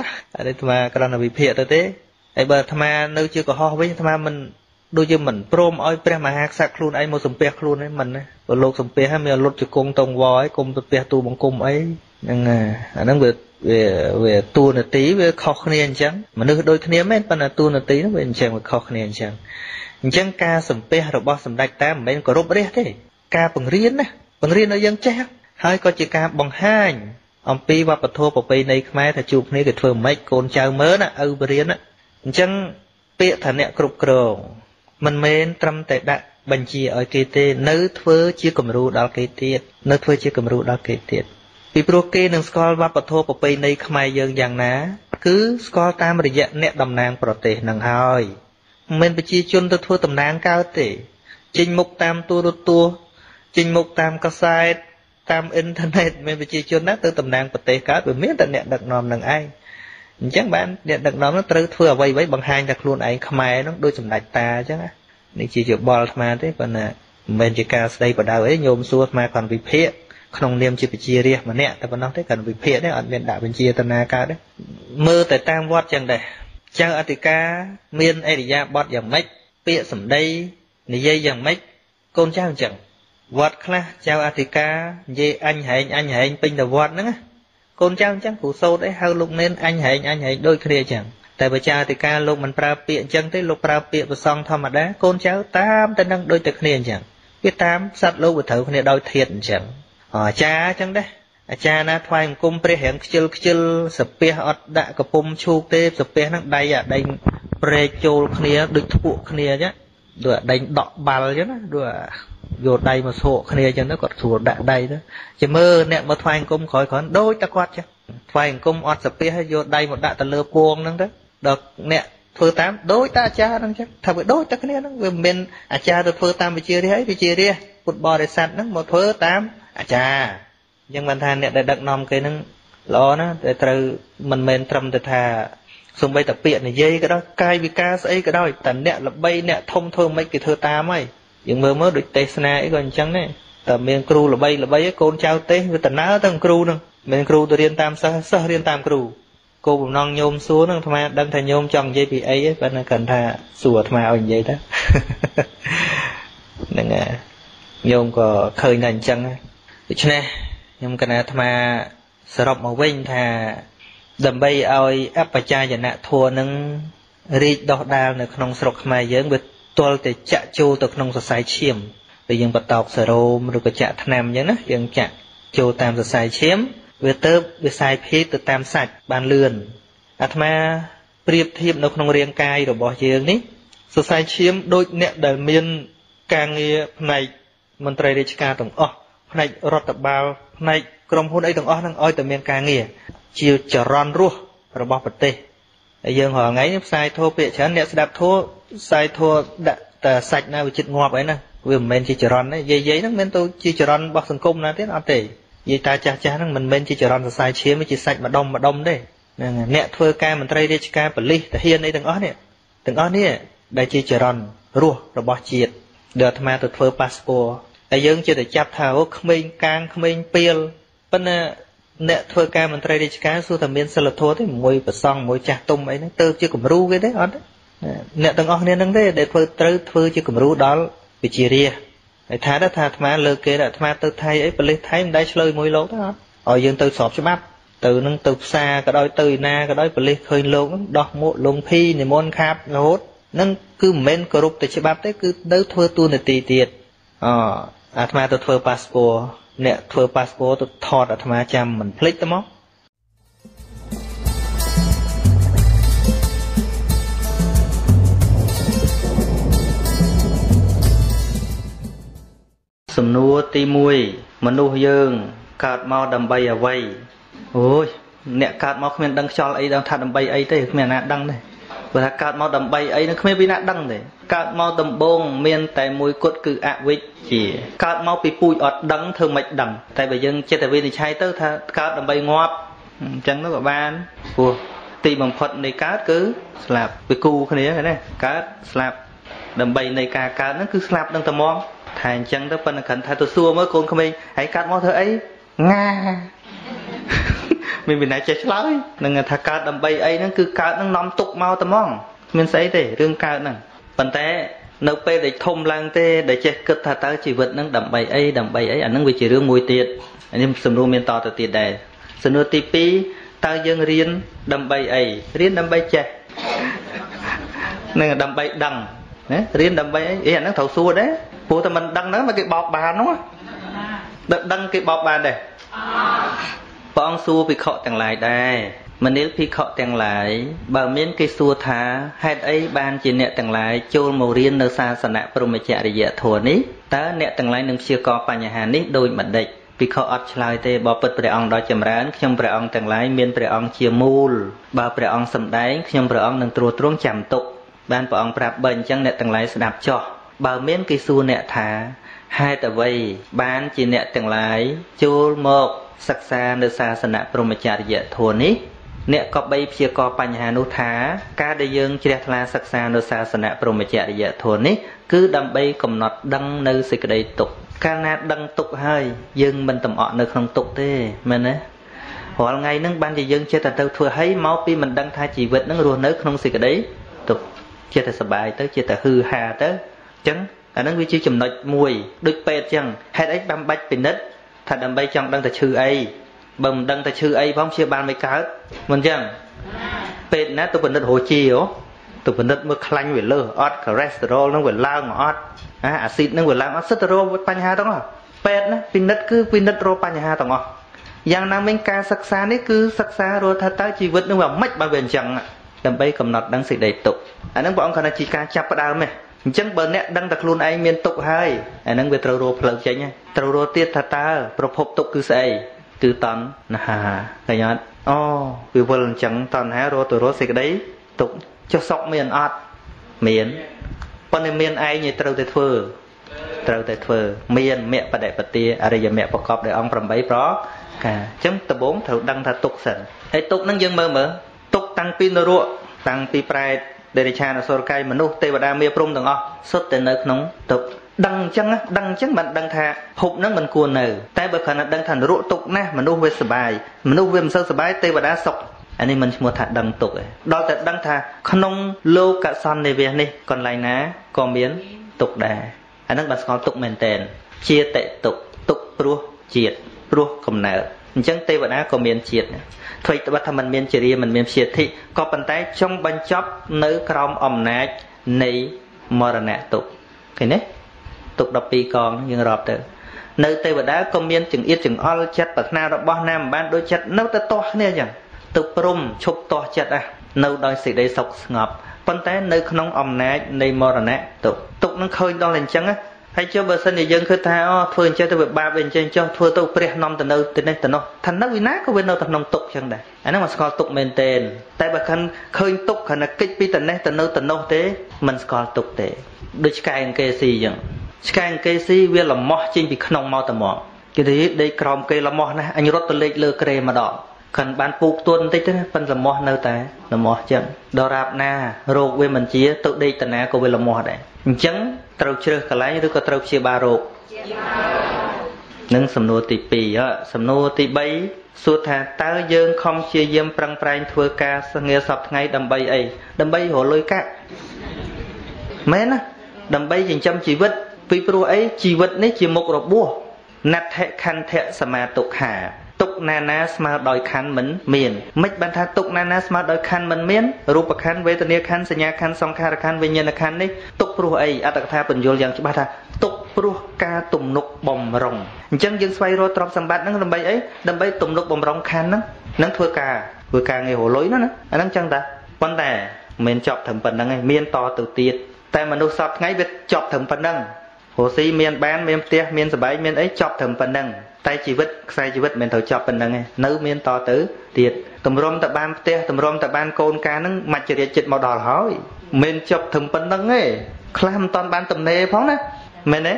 đấy mà cái là bị phê tới thế ấy bờ tham à nơi chưa có ho với tham à mình đôi chân mình prom oi pre mà hạc sạc luôn ấy một sầm pè luôn ấy mình và lộc sầm pè hay mình lột chỉ côn tông vò ấy côn sập pè tu bằng côn ấy nhưng nó về tu là tí về khó khăn chẳng mà nó đôi khía mấy bạn là tu là tí nó về chẳng về khó khăn chẳng ca sầm pe rồi bao sầm đạch ta mấy có rốt đấy thế ca bằng riêng nó dân chắc hơi có chỉ ca bằng hai ông pi và bật thua bật pi này mai thà chụp này cái phơi mấy con trâu mớ nè ưu riêng á chẳng pe thà nẹt cục cờ mình men trăm tệ đại bành chi ở kỳ tê nới phơi chia cầm rú đó kỳ tiệt nới phơi chia cầm rú đó kỳ tiệt vì proke nâng scroll và bật thô bật này khai dương dạng ná cứ scroll ta mà dạng nẹt đầm nàng bờ tề nâng hơi mình bị chi chun tôi thua tầm nàng cao tề trình mục tam tua trình mục tam các site tam internet mình bị chi chun nát tôi tầm nàng bờ tề cá bởi miết là nẹt đặc nòm nâng ai chắc bạn nẹt đặc nòm nó tới thua vây với bằng hai đặc luôn ấy khai nó đôi chùm đạch ta chứ á nên chỉ chịu ball mà thế còn là mình chỉ ca đây còn đào ấy nhôm xua mà còn bị phê không niệm chỉ bị chia riêng mà nè, ta còn nói thế cần bị phê đấy, ẩn miền đảo bên chia tân na ca đấy, mơ tại tam vót chẳng để, trang Atica miền Elia bót chẳng mấy, bịa sẩm đây, nị dây chẳng mấy, côn trang chẳng, vót kha, trang Atica, dây anh hãy anh pin đầu vót nữa, côn trang củ sâu đấy, hao lục nên anh hãy đôi kia chẳng, tại bởi trang Atica lục mình pra bịa chẳng tới lục pra bịa và song thầm mà đá, côn trang tam tân năng đôi tật kia chẳng, cái tam sát lục và thử kia đôi thiệt chẳng. Cha chẳng đấy, cha na thoai một cung pre hẻm kêu sập pe ở đại cặp bông chu tê sập pe nó đầy à đầy pre châu kia đứt thụ kia nhá, đùa đầy đọ bal chứ nó đùa dột đầy mà sổ kia cho nó còn sổ đại đầy đó, chỉ mơ nè mà thoai cung khỏi khỏi đôi ta quát chứ, thoai cung ở sập pe hay dột đầy một đại ta lơ cuồng năng đấy, được nè phơi tám đôi ta cha năng chứ, thằng với đôi ta kia nó về bên cha tôi phơi tám bị chia đi, bột bò để sạch nó một phơi tám cha nhưng mình than để đặt nom cái nâng lo nó để từ mình trầm từ thà xuống bay tập biện này dây cái đó cai vì ca ấy cái đó tận nẹt là bay nẹt thông thường mấy cái thơ ta mày những mơ mới được tê sna ấy còn trắng này tầm miền kru là bay con trao tê với tận áo tận kru nè miền kru tôi điên tam sao điên tam kru cô bụng non nhôm xuống nè thà đang thà nhôm trong dây bị ấy và nó cần thà sủa thà ở vậy đó nên nhôm có khơi nành trắng cho nên nhưng cái này mà sử dụng màu vinh thà đầm bay ơi áp bạch trai giờ nè thua nâng ri đọt đào nè không sọc mai dễ bị tuột để chạ châu từ không sải chiếm bây giờ bắt tàu sờ rôm rồi cái chạ tham nhớ nữa dừng chạ châu tam sải chiếm về tớ về sải phí từ tam sạch bàn lườn mà priệp thiệp nó không riêng cai rồi bỏ dừng ní sải chiếm đôi nè đời miên càng nghe này mình trai đi chả tổng này rót tập bao này cầm hôn ấy đừng ót đang oi từ miền càng nghỉ chiều trở ron ruột rồi bọc bật tê dương hỏi ngay sai thua bịa chán nẹt đạp thua sai thua đã sạch na với chít ngọt ấy nè vì mình chỉ trở ron đấy giấy nó mình tôi chỉ trở ron bọc sừng cung na thế nào tệ vì ta cha nó mình chỉ trở ron sai chiếm mới chỉ sạch mà đông đấy nẹt thua ca mình tây đi ca bẩn ly tại hiên ấy đừng ót nè đại chỉ trở ron ruột rồi bọc chìt đợt mà tôi thua passport dương chưa được chặt tháo khmênh càng khmênh piel, bên nè thưa ca mình trai đi cá xu thầm miên sờ thua thế môi bờ song môi chặt tung ấy nó tư chưa cầm ru cái đấy anh nè từng ông nên đứng đấy để phơi tới phơi chưa cầm ru đó bị chia ria, thà đó thà thà lơ kia đó thà từ thay ấy bờ lấy thay mình đai chơi môi lố đó, ở dương từ sọp cho mắt, từ nâng từ xa cái đôi từ na cái đôi bờ lấy khơi lố đo mộ lông phi này môn khap hốt nâng cứ men cờ rục từ cho bát đấy cứ đỡ thưa tu này tì tiệt, Atma tôi thưa passport, nè thưa passport tôi thọt Atma chăm mình click tao móc. Sầm nua ti mui, mình nuôi dương, cát mau đầm bay à vây. Ôi, nè cát mau không nên đăng cho lại đăng thà đầm bay ấy thế, không nên đăng đây. và là cạo màu đầm bay ấy nó không biết nát đắng đấy cạo màu đầm bông miên tại mùi cột cứ ạ vịt chỉ cạo màu bị bụi ọt đắng thường mạch đắng tại bây giờ chết tại vì thì cháy tới tha cạo đầm bay ngọp chẳng nó gọi ban vua tì bằng phật này cát cứ slap bị cù cái này cát slap đầm bay này cả cát nó cứ slap đang tầm mong thành chẳng tới phần là khẩn thay tôi xua mới con không ấy hãy cạo màu thơ ấy nga mình lại chết lái nên người ta cạo đầm bay ấy nó cứ cạo nó nằm tục mau tầm mong mình sẽ để riêng cạo nè phần té nấu pe để thôm lang tê để chết cất thà tao chỉ vật nó đầm bay ấy ảnh nó vì chỉ riêng mùi tiệt anh em sầm luôn miền to từ tiệt đề sầm luôn tivi tao dân riêng đầm bay ấy riêng đầm bay chết nên là đầm bay đằng riêng đầm bay ấy ý ảnh nó thầu xua đấy phụ tao mình đằng nó mà cái bọt bà nó đằng cái bọt bà này bọn xua bị khọ tàng lại đây mà nếu bị khọ tàng lại bà miễn cái xua thá hết ấy ban chỉ nẹ tàng lại chôn màu riêng nơi xa sản nạ bà mà chạy để dễ thua ní ta nẹ tàng lại nâng xưa có bà nhà hà ní đôi mặt địch vì khọ ọt lại tê bà bật bà ông đó chầm rán khâm bà ông tàng lại miễn bà ông chia mùl bà bà ông xâm đánh khâm bà ông nâng trù truông chạm tục ban bà ông bà bệnh chẳng nẹ tàng lại sẽ đạp cho bà miễn cái xua nẹ thá hai tờ vây ban chỉ nẹ tàng lại chôn một sắc xa nơi xa sản nạ bà mà chạy dễ thua ní nẹ có bay phía có bánh hà nụ thá ca đầy dương chế là sắc xa nơi xa sản nạ bà mà chạy dễ thua ní cứ đâm bay cầm nọt đăng nơi xích đầy tục ca nát đăng tục hơi dương mình tầm ọt nơi không tục thế mình á hoặc ngày nâng ban đầy dương chế là tao thua hấy máu pi mình đăng thai chỉ vết nâng ruột nơi không xích đầy tục chế là sập bài tới chế là hư hà tới chẳng anh nâng vi chiêu chùm nọt mùi đôi pet chẳng hết ấy băm bách pin đất thật đầm bay trong đang ta chư ấy bầm đang ta chư ấy phóng chia ban mấy cá mình chẳng pet nát tụi mình đất hồ chi ó tụi mình đất mực lanh về lơ ót cholesterol nó về lao mà ót acid nó về lao cholesterol với pan hà đó pet nè pin đất cứ pin đất ro pan hà đó giang năng mấy cá sắc xa đấy cứ sắc xa rồi thật tới chỉ vứt nó vào mách ban bền chẳng đầm bay cầm nọt đang xịt đầy tục anh đang bọn còn là chỉ cá chắp vào đào mày chẳng bờ nẹt đăng đặc luôn anh miên tục hay anh đang về trâu rô phật chơi nhá trâu rô tiết thà ta propop tục cứ say cứ tòn nà cái nhát oh vì vừa lần chẳng tòn há rô tụi rô xịt đấy tục cho sọc miên ọt miên con này miên ai như trâu tây phơ miên mẹ bà đại bà tia à đây giờ mẹ bà cọp để ông cầm bấy đó cả chấm tờ bốn thầu đăng thà tục sẵn ấy tục năng dân mơ tục tăng pin rô tăng pi pride để cha nó soi cây mà nô tây và đa mê prom từng o xuất từ nơi nóng tục đăng chân bạn đăng thà hụp nó mình cuồn nở tay bờ khả năng đăng thành rượu tục nè mà nô về sờ bài mà nô về mình sờ bài tây và đa sọc anh em mình mua thà đăng tục đó là đăng thà không lô cả son này về này còn lại ná còn miến tục đà anh đang bạn có tục mền tèn chia tệ tục tục pru chiệt pru cầm nở chẳng tây và đa còn miến chiệt thôi ta bắt mình miên chìa mình miên chìa thị có bàn tay trong bánh chóp nữ crom ẩm nát nấy mờ nè tục cái nè tục đọc pi còn nhưng rọp tự nữ tây vật đá công miên chừng ít chừng all chặt bậc nào đó bao nam ban đôi chặt nấu ta to nè nhở tục prum chụp to chặt à nấu đôi xì đây sọc ngọp bàn tay nữ không ẩm nát nấy mờ nè tục tục nó khơi đo lên trắng á hay cho bờ sân thì dân cứ tha thôi chơi tôi ba bên trên cho thua tôi pre non từ đâu từ đây từ đâu thành nó bị nát có bên đâu thành nông tục chẳng đấy anh nói mà score tục mền tên tại bà khăn khơi tục khăn là kích pi từ đâu thế mình score tục thế được sky kê si chẳng sky kê si về là mỏ trên bị khăn nông mau tầm mỏ cái thế đây crom kê là mỏ này anh rót từ lê lơ kê mà đỏ khăn bán phục tuần tích thế phần là mỏ nơi tại là mỏ chẳng đò rạp na rồi về mình chia tự đây từ nãy có về là mỏ đấy chẳng trâu chưa cả lái đứa có trâu chia ba rục nâng sầm nô tì pì á sầm nô tì bấy suốt thà tao dương không chia yếm prang prang thưa ca nghe sập ngay đầm bay ấy đầm bay hồ lôi cá mến á đầm bay dành trăm chỉ vứt vì pro ấy chỉ vứt nấy chỉ một rục búa nạt thẹ khăn thẹ sma tục hà tục nana sma đòi khăn mình miền mít ban tha tục nana sma đòi khăn mình miền rup khăn về tania khăn sanya khăn song khăn khăn về nhân khăn đấy tục pru ấy ở đặc tha bình vô dạng chứ ba tha tục pru ca tùng nục bồng rồng chân dân xoay rồi tròn sầm bát nó đầm bay ấy đầm bay tùng nục bồng rồng khăn nó thưa ca nghề hồ lối nó anh đang chân ta quan tè miền chọc thầm phần năng ấy miền to từ tiệt tại mà nô sọt ngay việc chọc thầm phần năng hồ si miền bán miền tia miền sờ bãi miền ấy chọc thầm phần năng Tại chỉ vứt, sai chỉ vứt mình thổi chọc bình đằng này, nữ miên to tứ tiệt, tầm rôm tập ban tê, tầm rôm tập ban côn cá nắng mặt trời chật màu đỏ hói, miên chọc thầm bình đằng ấy, làm toàn ban tầm này phóng đấy, miên đấy,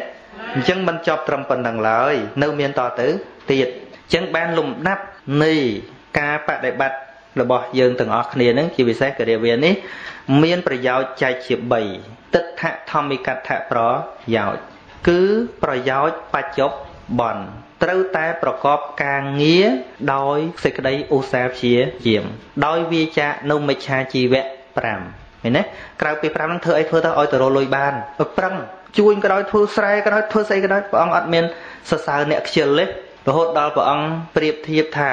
chân mình chọc trầm bình đằng lời, nữ miên to tứ tiệt, chân ban lùm nắp nì, cá bạc đại bạc là bỏ dương từng ọt nè nắng chỉ vì xét cái điều viên ấy, miên phải giàu chạy chìa bầy, tất thạ tham bị cắt thạ pro giàu, cứ pro giàu ba chốc bòn. Trâu taประกอบការងារដោយសេចក្តីឧស្សាហ៍ព្យាយាមដោយវាចានុមិច្ឆាជីវៈ5ឃើញទេក្រៅពី5នឹងធ្វើអីធ្វើទៅឲ្យទៅរលុយបានប្រឹងជួយក៏ដោយធ្វើស្រែក៏ដោយធ្វើស្អីក៏ដោយព្រះអង្គអត់មានសរសើរអ្នកខ្ជិលទេរហូតដល់ព្រះអង្គប្រៀបធៀបថា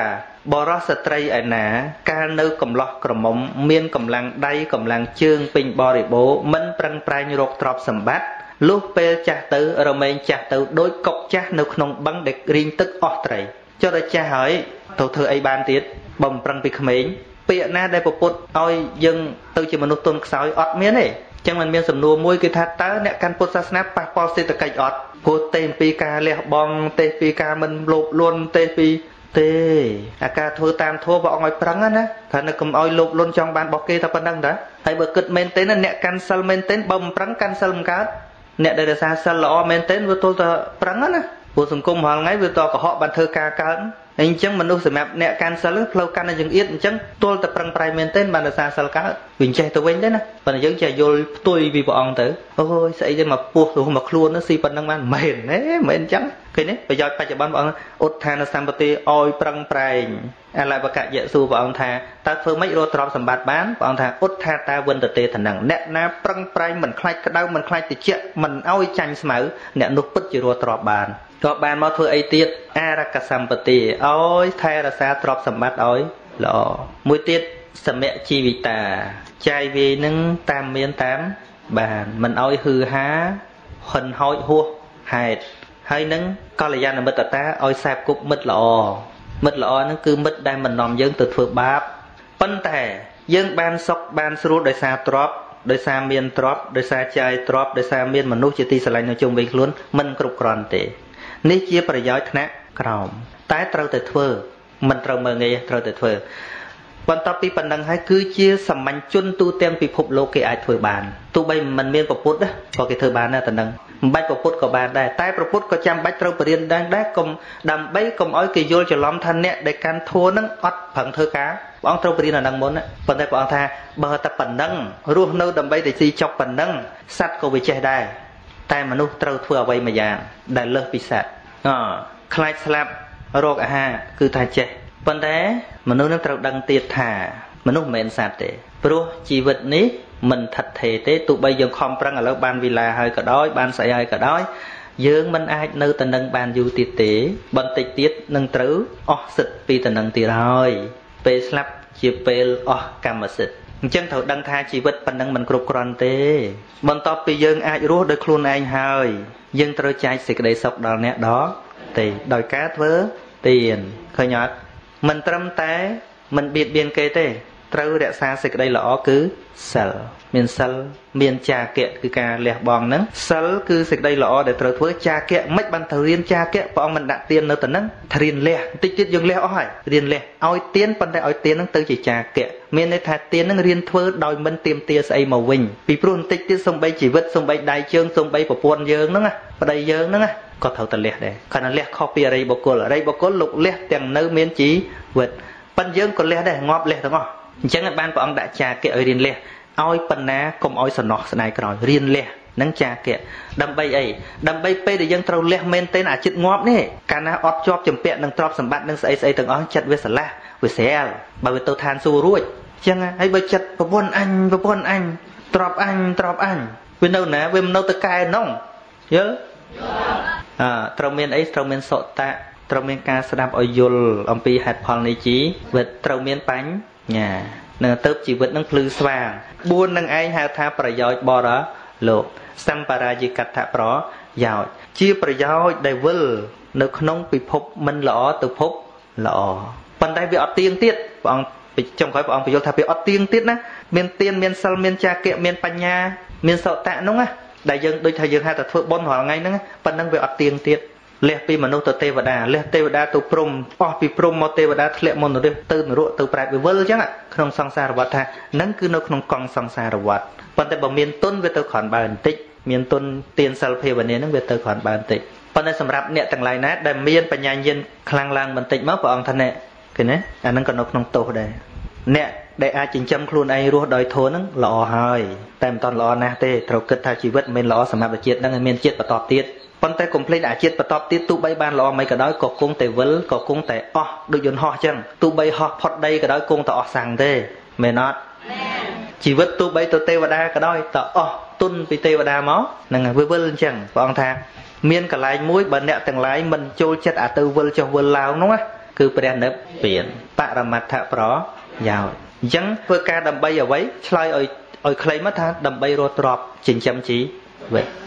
បរិសុទ្ធស្ត្រីឯណាកាលនៅកំឡោះក្រមុំមានកម្លាំងដៃកម្លាំងជើងពេញបរិបូរណ៍មិនប្រឹងប្រែងរកទ្រព្យសម្បត្តិlúc bèo chả tử, rồi mình chả tử đối cọc chả nấu không băng để riêng tức ở trời. Cho nên chả hỏi thầu thơ ấy ban tiết bầm prang bị khmến. Bịa na đây bộ phốt oi dân tôi chỉ mà nô tôn sáu ọt miếng này. Chẳng mình miếng sầm nua môi cái thắt tớ nẹt can phốt sát nắp pa po xịt cạch ọt. Phốt tên pi ca lẹ bong tên pi ca mình lột luôn tên pi tê. À ca thưa tam thua vợ ngồi prang á nè. Thà nó cầm oi lột luôn trong bàn bọc kia thà phân đăng đó. Hay bờ cất men tên là nẹt cancel men tên bầm prang cancel cá. Nè đây là sao sao lọ men tên vừa tôi ta prắng á nè vừa sùng cung hoàng ngay vừa to của họ bàn thơ ca cán anh chăng mình đâu sửa mẹ nè can sao lớp lâu can là dừng yên chăng tôi ta prang prai men tên bàn là sao sao cá mình chạy tôi quên đấy nè và là dừng chạy vô tôi vì bọn tử ôi xảy ra mà buộc rồi mà luôn nó si phần năng man mền đấy mền chăng cái đấy bây giờ phải chạy ban bọn ốt than là sam bati oi prang prai lại và cả dễ su bọn thà ta phơi mấy đôi tròn sầm bạt bán bọn thà ốt than ta vươn từ tê thành năng nè na prang prai mình khai cái đau mình khai từ chuyện mình oi chanh sờ nè nút bứt chỉ đôi tròn bàn tròn bàn mà thôi ấy tiết araka sam bati oi thay là sa tròn sầm bạt oi lọ mũi tiết sầm mẹ chi vị tà trai về nâng tam miên tám bàn mình oi hư há hình hoi hua hệt hay nâng coi là gia đình mít ta oi sạp cục mít lọ nó cứ mít đang mình nằm dân từ phượng báp vấn đề dân ban sóc ban sưu đời xa trop đời xa miên trop đời xa trai trop đời xa miên mà nút chia ti sờ lại nói chung với luôn mình cục còn tệ ní chia phải giỏi thằng nào tái trâu từ phơ mình trâu mờ nghe trâu từ phơวันต่อไปปัญหาให้คือเชี่ยสมัญชนตู้เต็มปีพบโลกเกอไอถวยบานตู้ใบมันเมียนประพุทธนะพอเกเธอบานนะแต่ดังใบประพุทธก็บานได้ใต้ประพุทธก็จำใบเตาประเด็นดังได้กลมดำใบกลมอ้อยเกยโยจะล้อมทันเนี่ยในการโทนั่งอัดผังเธอค้าป้องเตาประเด็นดังมดนะปัญหาป้องท่าเบอร์ตะปัญดังรูปนู้ดำใบแต่ซีจอกปัญดังสัตว์ก็วิจัยได้แต่มนุษย์เตาเถื่อใบมายางได้เลิกปีศาจคลายสลับโรคอาหารคือทาเจปัญหามนุษย์นั้นเราดังเตียถามนุษย์เหม็นสัตว์เตะเพราะชีวิตนี้มันถัดเทเตะตุบใบยังคอมปรังแล้วบานเวลาให้ก็ได้บานใส่ให้ก็ได้យើងមិនអាចនៅតនឹងបានយូរទៀតទេបន្តិចទៀតនឹងត្រូវអស់សិទ្ធិពីតនឹងទៀតហើយពេលស្លាប់ជាពេលអស់កម្មសិទ្ធិអញ្ចឹងត្រូវដឹងថាជីវិតប៉ុណ្ណឹងមិនគ្រប់គ្រាន់ទេបន្ទាប់ពីយើងអាចរស់ដោយខ្លួនឯងហើយយើងត្រូវចែកសេចក្តីសុខដល់អ្នកដទៃដោយការធ្វើទានឃើញអត់มันตรมแต่มันเบียดเบียนเกเตเตาเดซาสิกได้หรอคือเซลเมียนเซลเมียนจ่าเกะคือการเลี้ยบองนั้นเซลคือสิกได้หรอเดี๋ยวเตาถือจ่าเกะไม่บันเทเรียนจ่าเกะปองมันดัดเตียนเนื้อแต่นั้นเรียนเลี้ยติดๆยังเลี้ยอ้อยเรียนเลี้ยอ้อยเตียนปันได้อ้อยเตียนนั้นเตาจีจ่าเกะเมียนในถาเตียนนั้นเรียนเถือดอยมันเตียมเตียใส่มาวิ่งปีพรุ่งติดๆส่งใบจีวิตส่งใบได้เชิงส่งใบปะปวนเยิงนั้นไงปะได้เยิงนั้นไงก็เท่าแต่เลี้ยได้ขณะเลี้ยข้อปีอะไรบกลลุกเลี้ยแต่งเนื้อเมียนจีvật bận dương còn lẽ đây ngọt lẽ đúng không? Chẳng hạn ban của ông đã trà kẹo riêng lẽ, oi bận ná cùng oi sờ nọ sờ này còn riêng lẽ, nắng trà kẹo, đâm bay pe để dân trâu lẽ men tên à chít ngọt nè, cả ná ót chóp chấm pẹt nâng trọp sầm bát nâng say say từng ót chặt với sờ la, với sẹo, bảo với tàu than su ruồi, chẳng hạn ấy với chặt và buôn anh, trọp anh, bên đâu nè, bên đâu tới cài nong, nhớ? À, trâu men sọ tạត្រូវមានការស្ដាប់ឲ្យយល់អំពីហេតុផលនៃជីវិតត្រូវមានបញ្ញានឹងទៅជីវិតនឹងភ្លឺស្វាង4នឹងឯងហៅថាប្រយោជន៍បរលោកសម្បរាយិកតប្រយោជន៍ជាប្រយោជន៍ដែលវិលនៅក្នុងពិភពមិនល្អទៅភពល្អប៉ុន្តែវាអត់ទៀងទៀតព្រះអង្គចុងក្រោយព្រះអង្គបញ្យល់ថាវាអត់ទៀងទៀតណាមានទានមានសិលមានចាគៈមានបញ្ញាមានសតៈនោះណាដែលយើងដូចថាយើងហៅថាធ្វើបុណ្យរាល់ថ្ងៃហ្នឹងប៉ុណ្ណឹងវាអត់ទៀងទៀត lẹp pi mà nô tơ tê và đà tu prom po pi prom mà tê và đà lẹp môn rồi từ nửa từ bảy về vơ chứ ạ không song xa rồi tha nắng cứ nô không còn song xa rồi vặt còn tại bằng miền tuân về từ khoản bản tích miền tuân tiền sal phê bản này nắng về từ khoản bản tích còn tại sản phẩm nẹt tầng lại nát đầm miền bản nhà miền khang lang bản tích mất vào ông thân nè cái này anh nắng còn nô không tổ đây nẹt đại ai chỉnh chấm khuôn ai ruột đòi thố nắng lọ hơi tạm toàn lọ na tê thầu kết tha chi vết miền lọ sản phẩm chiết đang miền chiết và tọt tiết con tay cùng play đã chết và top tiếp tụ bay ban lo mấy cái đó có cung tề vấn có cung tề o được dồn ho chăng tụ bay ho phật đây cái đó cung tọ sàng thế mày nói chỉ vứt tụ bay tụ tê và đa cái đó tọ o tun bị tê và đa máu nàng vơi vơi chăng bọn thang miên cả lái mũi bẩn nẹt từng lái mình trôi chết à tư vơi cho vơi lao đúng không cứ bền nếp biển tạ làm mặt thạ pro giàu dấn vơi ca đầm bay ở ấy chơi ở clay mất tha đầm bay ro trọp chỉnh chăm chỉ vậy.